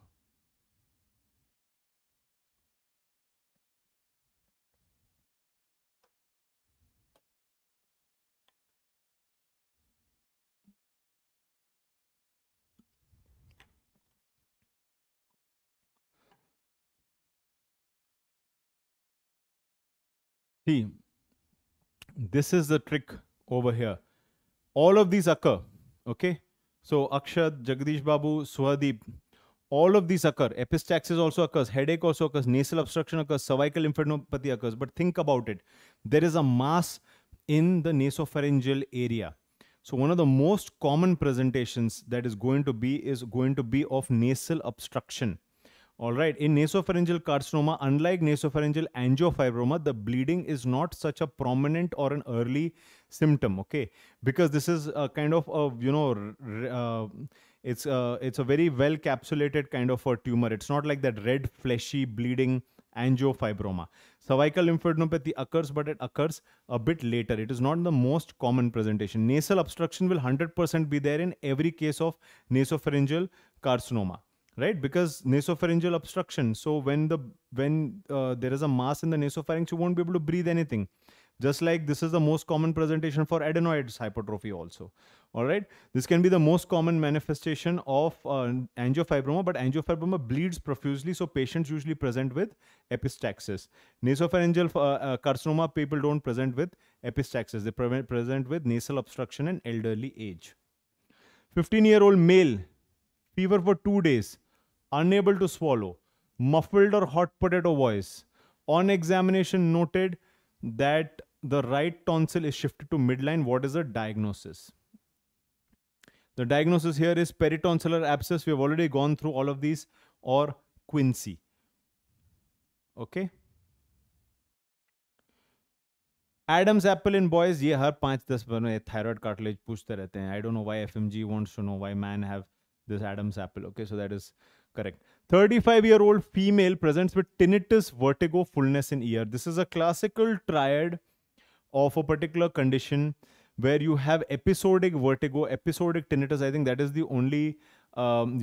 See, this is the trick over here. All of these occur, okay? So Akshat, Jagdish Babu, Swadeep, all of these occur. Epistaxis also occurs, headache also occurs, nasal obstruction occurs, cervical lymphadenopathy occurs. But think about it. There is a mass in the nasopharyngeal area. So one of the most common presentations that is going to be of nasal obstruction. All right, in nasopharyngeal carcinoma, unlike nasopharyngeal angiofibroma, the bleeding is not such a prominent or an early symptom, okay? Because this is a kind of a, you know, it's a very well capsulated kind of a tumor. It's not like that red fleshy bleeding angiofibroma. Cervical lymphadenopathy occurs, but it occurs a bit later. It is not the most common presentation. Nasal obstruction will 100% be there in every case of nasopharyngeal carcinoma. Right, because nasopharyngeal obstruction. So when there is a mass in the nasopharynx, you won't be able to breathe anything. Just like this is the most common presentation for adenoids hypertrophy also. All right, this can be the most common manifestation of angiofibroma, but angiofibroma bleeds profusely, so patients usually present with epistaxis. Nasopharyngeal carcinoma people don't present with epistaxis; they present with nasal obstruction and elderly age. 15-year-old male. Fever for 2 days, unable to swallow, muffled or hot potato voice. On examination noted that the right tonsil is shifted to midline. What is the diagnosis? The diagnosis here is peritonsillar abscess. We have already gone through all of these, or Quincy. Okay. Adam's apple in boys. ये हर 5-10 बार में thyroid cartilage पूछते रहते हैं. I don't know why FMG wants to know why man have this Adam's apple. Okay, so that is correct. 35-year-old female presents with tinnitus, vertigo, fullness in ear. This is a classical triad of a particular condition where you have episodic vertigo, episodic tinnitus. I think that is the only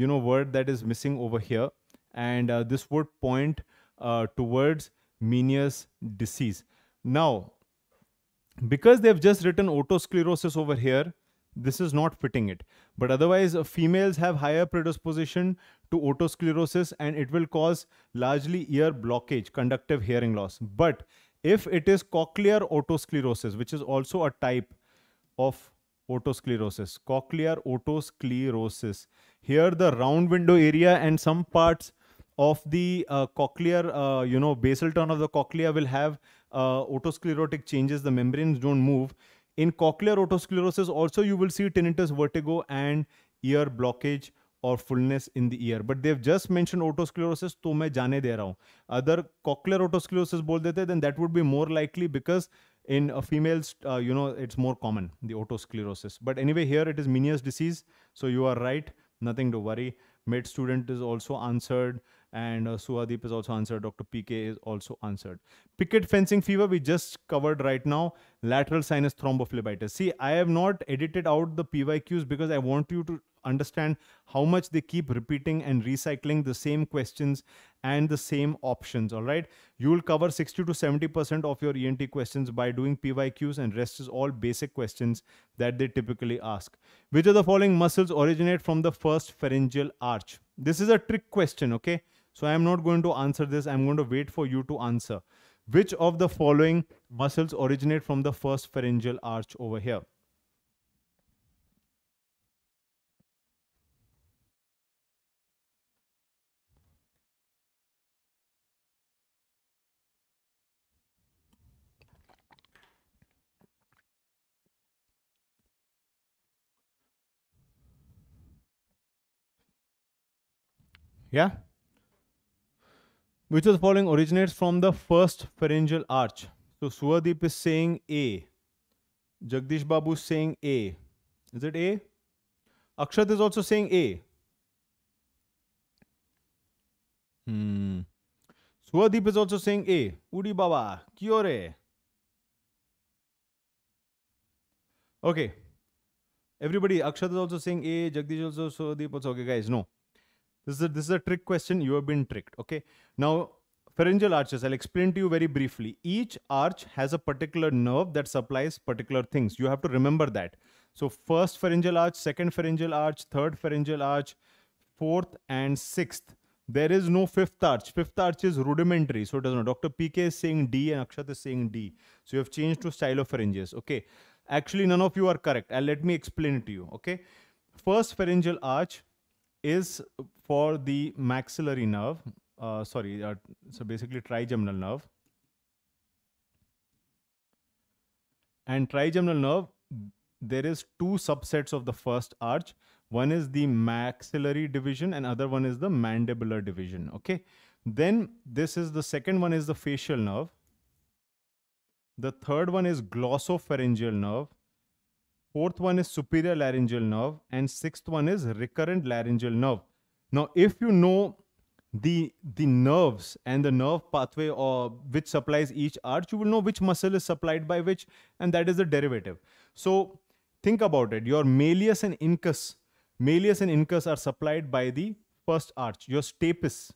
you know, word that is missing over here, and this would point towards Meniere's disease. Now, because they have just written otosclerosis over here, this is not fitting it. But otherwise, females have higher predisposition to otosclerosis, and it will cause largely ear blockage, conductive hearing loss. But if it is cochlear otosclerosis, which is also a type of otosclerosis, cochlear otosclerosis, here the round window area and some parts of the cochlear, basal turn of the cochlea will have otosclerotic changes. The membranes don't move. In cochlear otosclerosis also you will see tinnitus, vertigo, and ear blockage or fullness in the ear. But they've just mentioned otosclerosis, so main jaane de raha hu. Other cochlear otosclerosis bol dete, then that would be more likely because in females, it's more common, the otosclerosis. But anyway, here it is Meniere's disease, so you are right, nothing to worry. Med student is also answered, and Suhadeep is also answered. Dr. PK is also answered. Picket fencing fever we just covered right now. Lateral sinus thrombophlebitis. See, I have not edited out the PYQs because I want you to understand how much they keep repeating and recycling the same questions and the same options. All right, you will cover 60 to 70% of your ENT questions by doing PYQs, and rest is all basic questions that they typically ask. Which of the following muscles originate from the first pharyngeal arch? This is a trick question, okay? So I am not going to answer this. I am going to wait for you to answer. Which of the following muscles originate from the first pharyngeal arch over here? Yeah? Which of the following originates from the first pharyngeal arch? So Suhadeep is saying A. Jagdish Babu is saying A. Is it A? Akshat is also saying A. Suhadeep is also saying A. Udi Baba, Kyore. Okay. Everybody, Akshat is also saying A. Jagdish also, Suhadeep also. Okay, guys, no. This is a trick question. You have been tricked, okay? Now, pharyngeal arches, I'll explain to you very briefly. Each arch has a particular nerve that supplies particular things. You have to remember that. So, first pharyngeal arch, second pharyngeal arch, third pharyngeal arch, fourth and sixth. There is no fifth arch. Fifth arch is rudimentary, so it does not. Dr. PK is saying D and Akshat is saying D. So, you have changed to stylopharynges, okay? Actually, none of you are correct. Let me explain it to you, okay? First pharyngeal arch is for the maxillary nerve, so basically trigeminal nerve. And trigeminal nerve, there is two subsets of the first arch. One is the maxillary division and other one is the mandibular division, okay? Then this is the second one is the facial nerve. The third one is glossopharyngeal nerve. Fourth one is superior laryngeal nerve, and sixth one is recurrent laryngeal nerve. Now, if you know the nerves and the nerve pathway or which supplies each arch, you will know which muscle is supplied by which, and that is the derivative. So think about it. Your malleus and incus are supplied by the first arch. Your stapes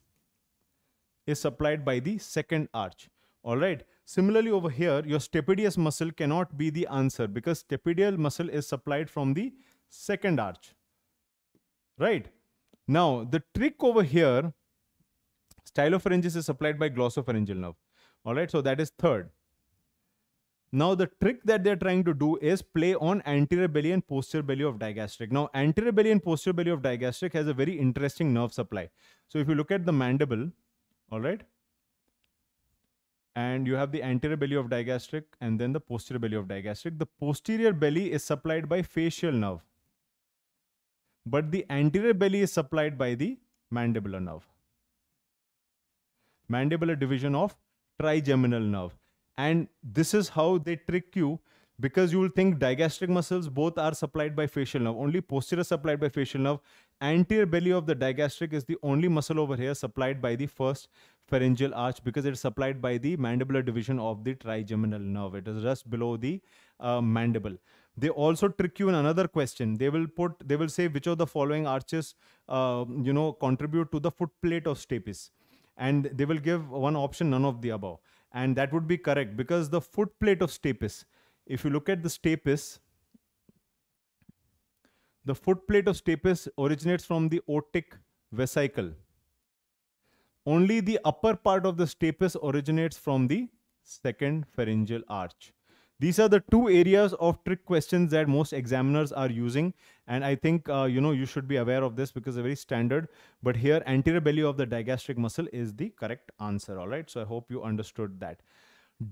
is supplied by the second arch. All right. Similarly, over here, your stapedius muscle cannot be the answer because stapedial muscle is supplied from the second arch, right? Now, the trick over here, stylopharynges is supplied by glossopharyngeal nerve, all right? So, that is third. Now, the trick that they're trying to do is play on anterior belly and posterior belly of digastric. Now, anterior belly and posterior belly of digastric has a very interesting nerve supply. So, if you look at the mandible, all right? And you have the anterior belly of digastric and then the posterior belly of digastric. The posterior belly is supplied by facial nerve, but the anterior belly is supplied by the mandibular nerve. Mandibular division of trigeminal nerve. And this is how they trick you, because you will think digastric muscles both are supplied by facial nerve. Only posterior supplied by facial nerve. Anterior belly of the digastric is the only muscle over here supplied by the first pharyngeal arch because it is supplied by the mandibular division of the trigeminal nerve. It is just below the mandible. They also trick you in another question. They will say which of the following arches contribute to the footplate of stapes, and they will give one option, none of the above, and that would be correct because the footplate of stapes, if you look at the stapes, The footplate of stapes originates from the otic vesicle. Only the upper part of the stapes originates from the second pharyngeal arch. These are the two areas of trick questions that most examiners are using, and I think you should be aware of this because they're very standard. But here, anterior belly of the digastric muscle is the correct answer. All right, so I hope you understood that.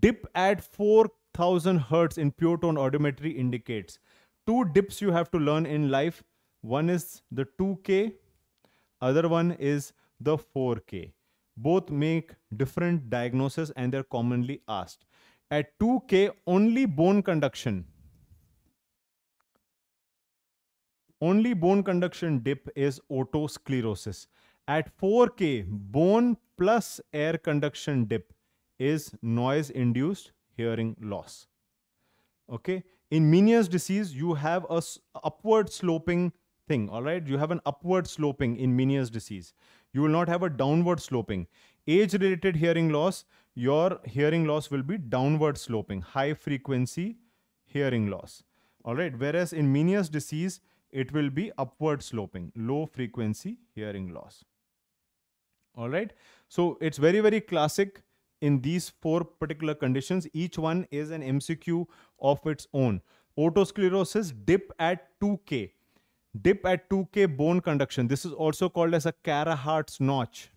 Dip at 4,000 hertz in pure tone audiometry indicates two dips you have to learn in life. One is the 2K, other one is the 4K. Both make different diagnoses and they're commonly asked. At 2K, only bone conduction dip is otosclerosis. At 4K, bone plus air conduction dip is noise-induced hearing loss. Okay. In Meniere's disease, you have a upward sloping thing. All right. You have an upward sloping in Meniere's disease. You will not have a downward sloping. Age-related hearing loss, your hearing loss will be downward sloping, high frequency hearing loss. All right. Whereas in Meniere's disease, it will be upward sloping, low frequency hearing loss. All right. So it's very, very classic in these four particular conditions. Each one is an MCQ of its own. Otosclerosis, dip at 2K. Dip at 2K bone conduction. This is also called as a Carahart's notch.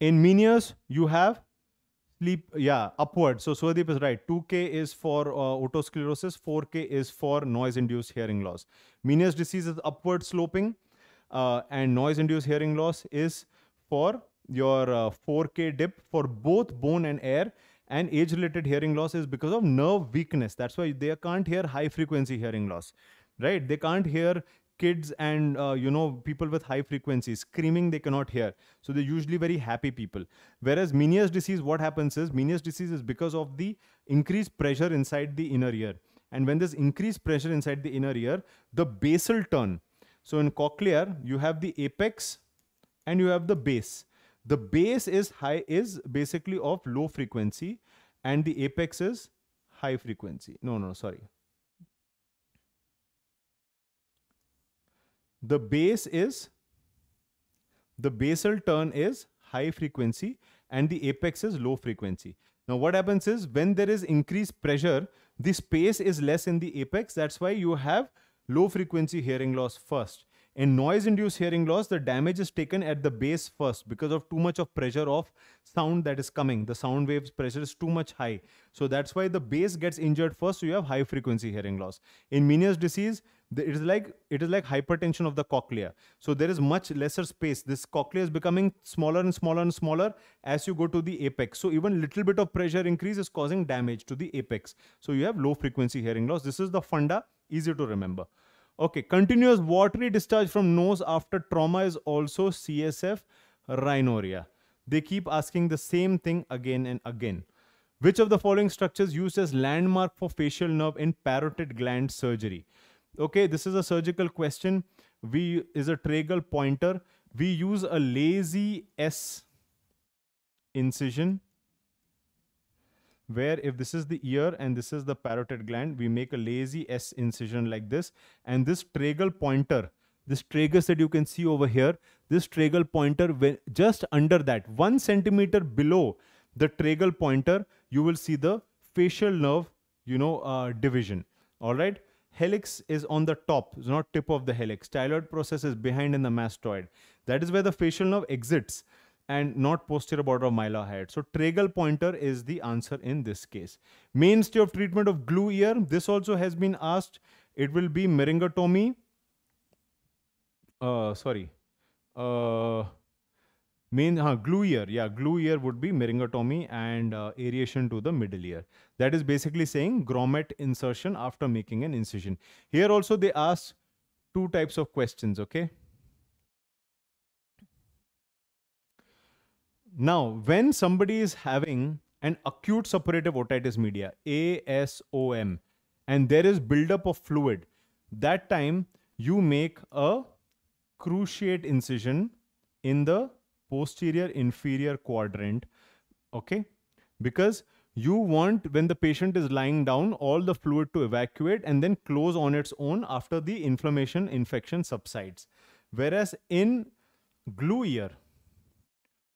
In Meniere's, you have sleep, upward. So Swadeep is right. 2K is for otosclerosis, 4K is for noise-induced hearing loss. Meniere's disease is upward sloping, and noise-induced hearing loss is for your 4K dip for both bone and air. And age-related hearing loss is because of nerve weakness. That's why they can't hear high-frequency hearing loss, right? They can't hear kids and people with high frequencies screaming. They cannot hear, so they're usually very happy people. Whereas Meniere's disease, what happens is Meniere's disease is because of the increased pressure inside the inner ear, and when there's increased pressure inside the inner ear, the basal turn. So in cochlear, you have the apex and you have the base. The base is high, is basically of low frequency, and the apex is high frequency. The basal turn is high frequency and the apex is low frequency. Now what happens is when there is increased pressure, the space is less in the apex. That's why you have low frequency hearing loss first. In noise-induced hearing loss, the damage is taken at the base first because of too much of pressure of sound that is coming. The sound waves pressure is too much high. So that's why the base gets injured first, so you have high-frequency hearing loss. In Meniere's disease, it is like hypertension of the cochlea. So there is much lesser space. This cochlea is becoming smaller and smaller and smaller as you go to the apex. So even little bit of pressure increase is causing damage to the apex. So you have low-frequency hearing loss. This is the funda, easy to remember. Okay, continuous watery discharge from nose after trauma is also CSF rhinorrhea. They keep asking the same thing again and again. Which of the following structures used as landmark for facial nerve in parotid gland surgery? Okay, this is a surgical question. V is a tragal pointer. We use a lazy S incision, where if this is the ear and this is the parotid gland, we make a lazy S incision like this, and this tragal pointer, this tragus that you can see over here, this tragal pointer, just under that 1 centimeter below the tragal pointer, you will see the facial nerve, division. All right. Helix is on the top, it's not tip of the helix. Styloid process is behind in the mastoid. That is where the facial nerve exits, and not posterior border of mylar head. So tragal pointer is the answer in this case. Mainstay of treatment of glue ear. This also has been asked. It will be meningotomy. Glue ear. Yeah, glue ear would be meningotomy and aeration to the middle ear. That is basically saying grommet insertion after making an incision. Here also they asked two types of questions. Okay. Now, when somebody is having an acute suppurative otitis media, ASOM, and there is buildup of fluid, that time you make a cruciate incision in the posterior inferior quadrant, okay? Because You want, when the patient is lying down, all the fluid to evacuate and then close on its own after the infection subsides. Whereas in glue ear,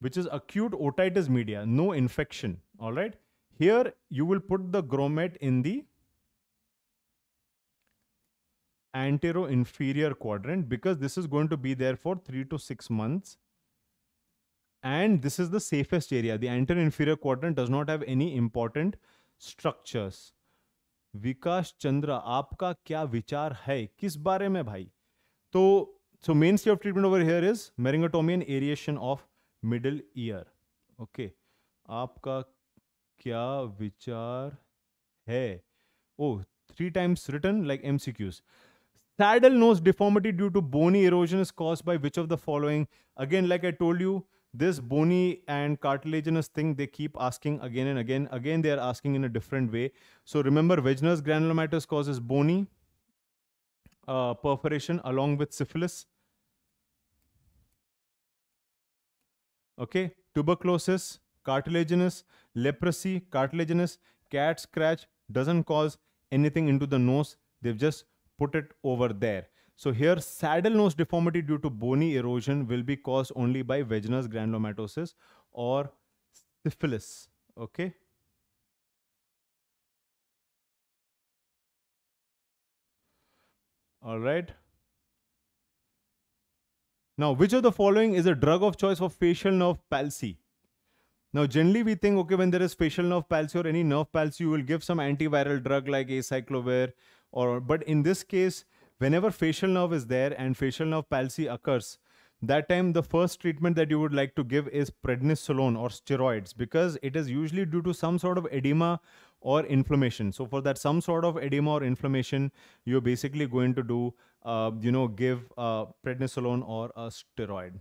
which is acute otitis media, no infection, all right? Here you will put the grommet in the antero-inferior quadrant because this is going to be there for 3 to 6 months. And this is the safest area. The antero-inferior quadrant does not have any important structures. Vikas Chandra, aapka kya vichar hai? Kis baare mein bhai? So mainstay of treatment over here is maringotomy and aeration of middle ear. Okay. Aapka kya vichar hai? Oh, 3 times written like MCQs. Saddle nose deformity due to bony erosion is caused by which of the following? Again, like I told you, this bony and cartilaginous thing, they keep asking again and again. Again, they are asking in a different way. So remember, Wegener's granulomatous causes bony perforation along with syphilis. Okay, tuberculosis, cartilaginous, leprosy, cartilaginous, cat scratch doesn't cause anything into the nose. They've just put it over there. So here, saddle nose deformity due to bony erosion will be caused only by Wegener's granulomatosis or syphilis. Okay. All right. Now, which of the following is a drug of choice for facial nerve palsy? Now, generally we think, okay, when there is facial nerve palsy or any nerve palsy, you will give some antiviral drug like acyclovir or, but in this case, whenever facial nerve is there and facial nerve palsy occurs, that time the first treatment that you would like to give is prednisolone or steroids because it is usually due to some sort of edema or inflammation. So for that some sort of edema or inflammation, you're basically going to do, give prednisolone or a steroid.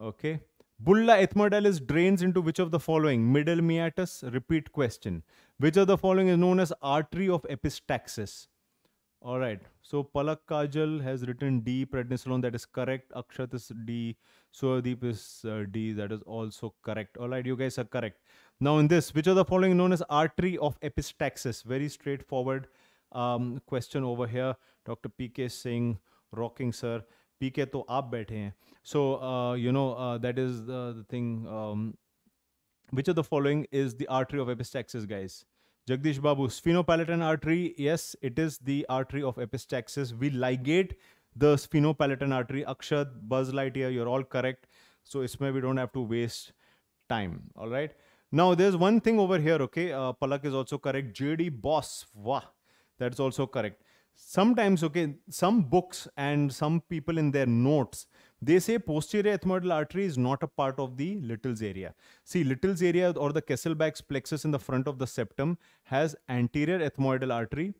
Okay. Bulla ethmodalis drains into which of the following? Middle meatus, repeat question. Which of the following is known as artery of epistaxis? All right. So Palak Kajal has written D, prednisolone, that is correct. Akshat is D. Swadeep is D, that is also correct. All right, you guys are correct. Now in this, which of the following known as artery of epistaxis? Very straightforward question over here. Dr. P.K. Singh, rocking sir. P.K. to aap baithe hain. So, that is the thing. Which of the following is the artery of epistaxis, guys? Jagdish Babu, sphenopalatine artery, yes, it is the artery of epistaxis. We ligate the sphenopalatine artery. Akshat, Buzz Lightyear, you're all correct. So, isme we don't have to waste time. All right. Now, there's one thing over here, okay. Palak is also correct. JD Boss, wow, that's also correct. Sometimes, okay, some books and some people in their notes, they say posterior ethmoidal artery is not a part of the Little's area. See, Little's area or the Kesselbach's plexus in the front of the septum has anterior ethmoidal artery,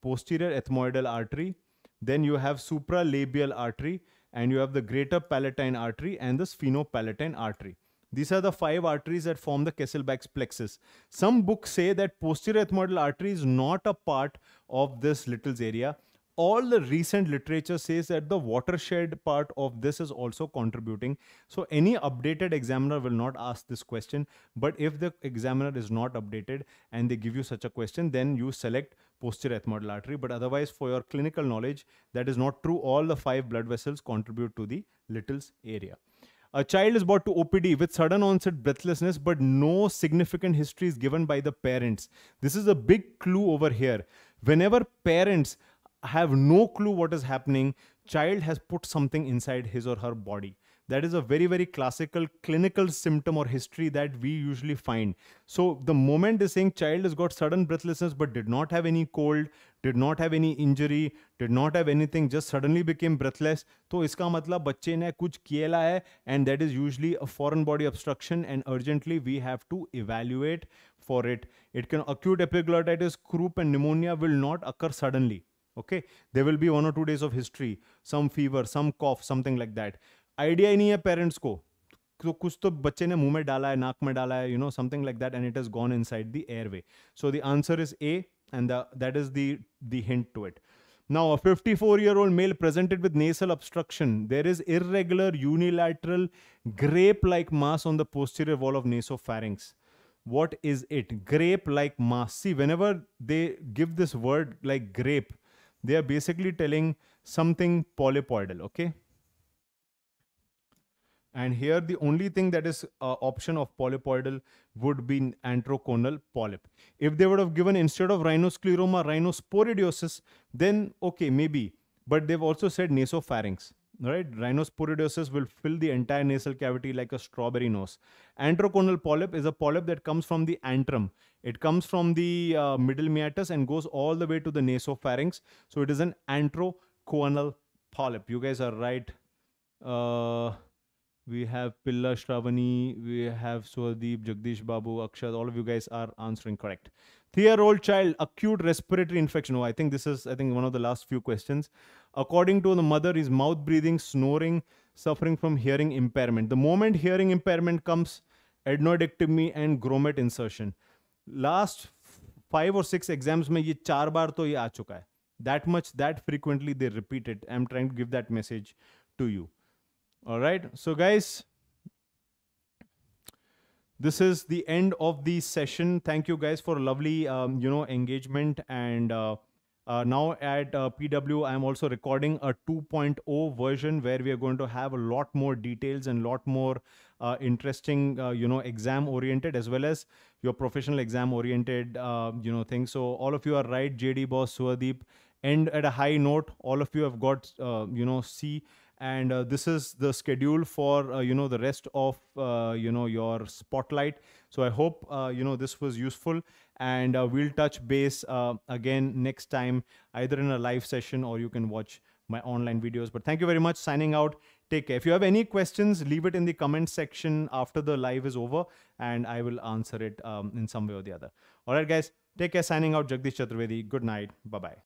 posterior ethmoidal artery, then you have supralabial artery, and you have the greater palatine artery and the sphenopalatine artery. These are the 5 arteries that form the Kesselbach's plexus. Some books say that posterior ethmoidal artery is not a part of this Little's area. All the recent literature says that the watershed part of this is also contributing. So any updated examiner will not ask this question. But if the examiner is not updated and they give you such a question, then you select posterior ethmoidal artery. But otherwise, for your clinical knowledge, that is not true. All the 5 blood vessels contribute to the Little's area. A child is brought to OPD with sudden onset breathlessness, but no significant history is given by the parents. This is a big clue over here. Whenever parents have no clue what is happening, child has put something inside his or her body. That is a very, very classical clinical symptom or history that we usually find. So the moment they're saying child has got sudden breathlessness but did not have any cold, did not have any injury, did not have anything, just suddenly became breathless. So iska matlab bacche ne kuch kiela hai, and that is usually a foreign body obstruction and urgently we have to evaluate for it. It can acute epiglottitis, croup and pneumonia will not occur suddenly. Okay, there will be 1 or 2 days of history, some fever, some cough, something like that. Idea nahi hai parents ko. So kuch to bacche ne muh mein dala hai, naak mein dala hai, you know, something like that, and it has gone inside the airway. So the answer is A, and that is the hint to it. Now, a 54-year-old male presented with nasal obstruction. There is irregular, unilateral, grape-like mass on the posterior wall of nasopharynx. what is it? Grape like mass. See, whenever they give this word like grape, they are basically telling something polypoidal, okay? And here the only thing that is option of polypoidal would be an antroconal polyp. If they would have given instead of rhinoscleroma, rhinosporidiosis, then okay, maybe. But they've also said nasopharynx, right? Rhinosporidiosis will fill the entire nasal cavity like a strawberry nose. Antroconal polyp is a polyp that comes from the antrum. It comes from the middle meatus and goes all the way to the nasopharynx. So it is an antroconal polyp. You guys are right. We have Pilla, Shravani, we have Swadeep, Jagdish Babu, Akshat, all of you guys are answering correct. 3-year-old child, acute respiratory infection. Oh, I think this is, I think one of the last few questions. According to the mother, is mouth breathing, snoring, suffering from hearing impairment. The moment hearing impairment comes, adenoidectomy and grommet insertion. Last 5 or 6 exams, mein ye 4 baar to ye aa chuka hai. That much, that frequently they repeat it. I'm trying to give that message to you. All right, so guys, this is the end of the session. Thank you guys for lovely, engagement. And now at PW, I'm also recording a 2.0 version where we are going to have a lot more details and lot more interesting, exam oriented as well as your professional exam oriented, things. So all of you are right. JD Boss, Swadeep, end at a high note. All of you have got, C. And this is the schedule for, the rest of, your spotlight. So I hope, this was useful, and we'll touch base again next time, either in a live session or you can watch my online videos. But thank you very much. Signing out. Take care. If you have any questions, leave it in the comment section after the live is over and I will answer it in some way or the other. All right, guys. Take care. Signing out. Jagdish Chaturvedi. Good night. Bye-bye.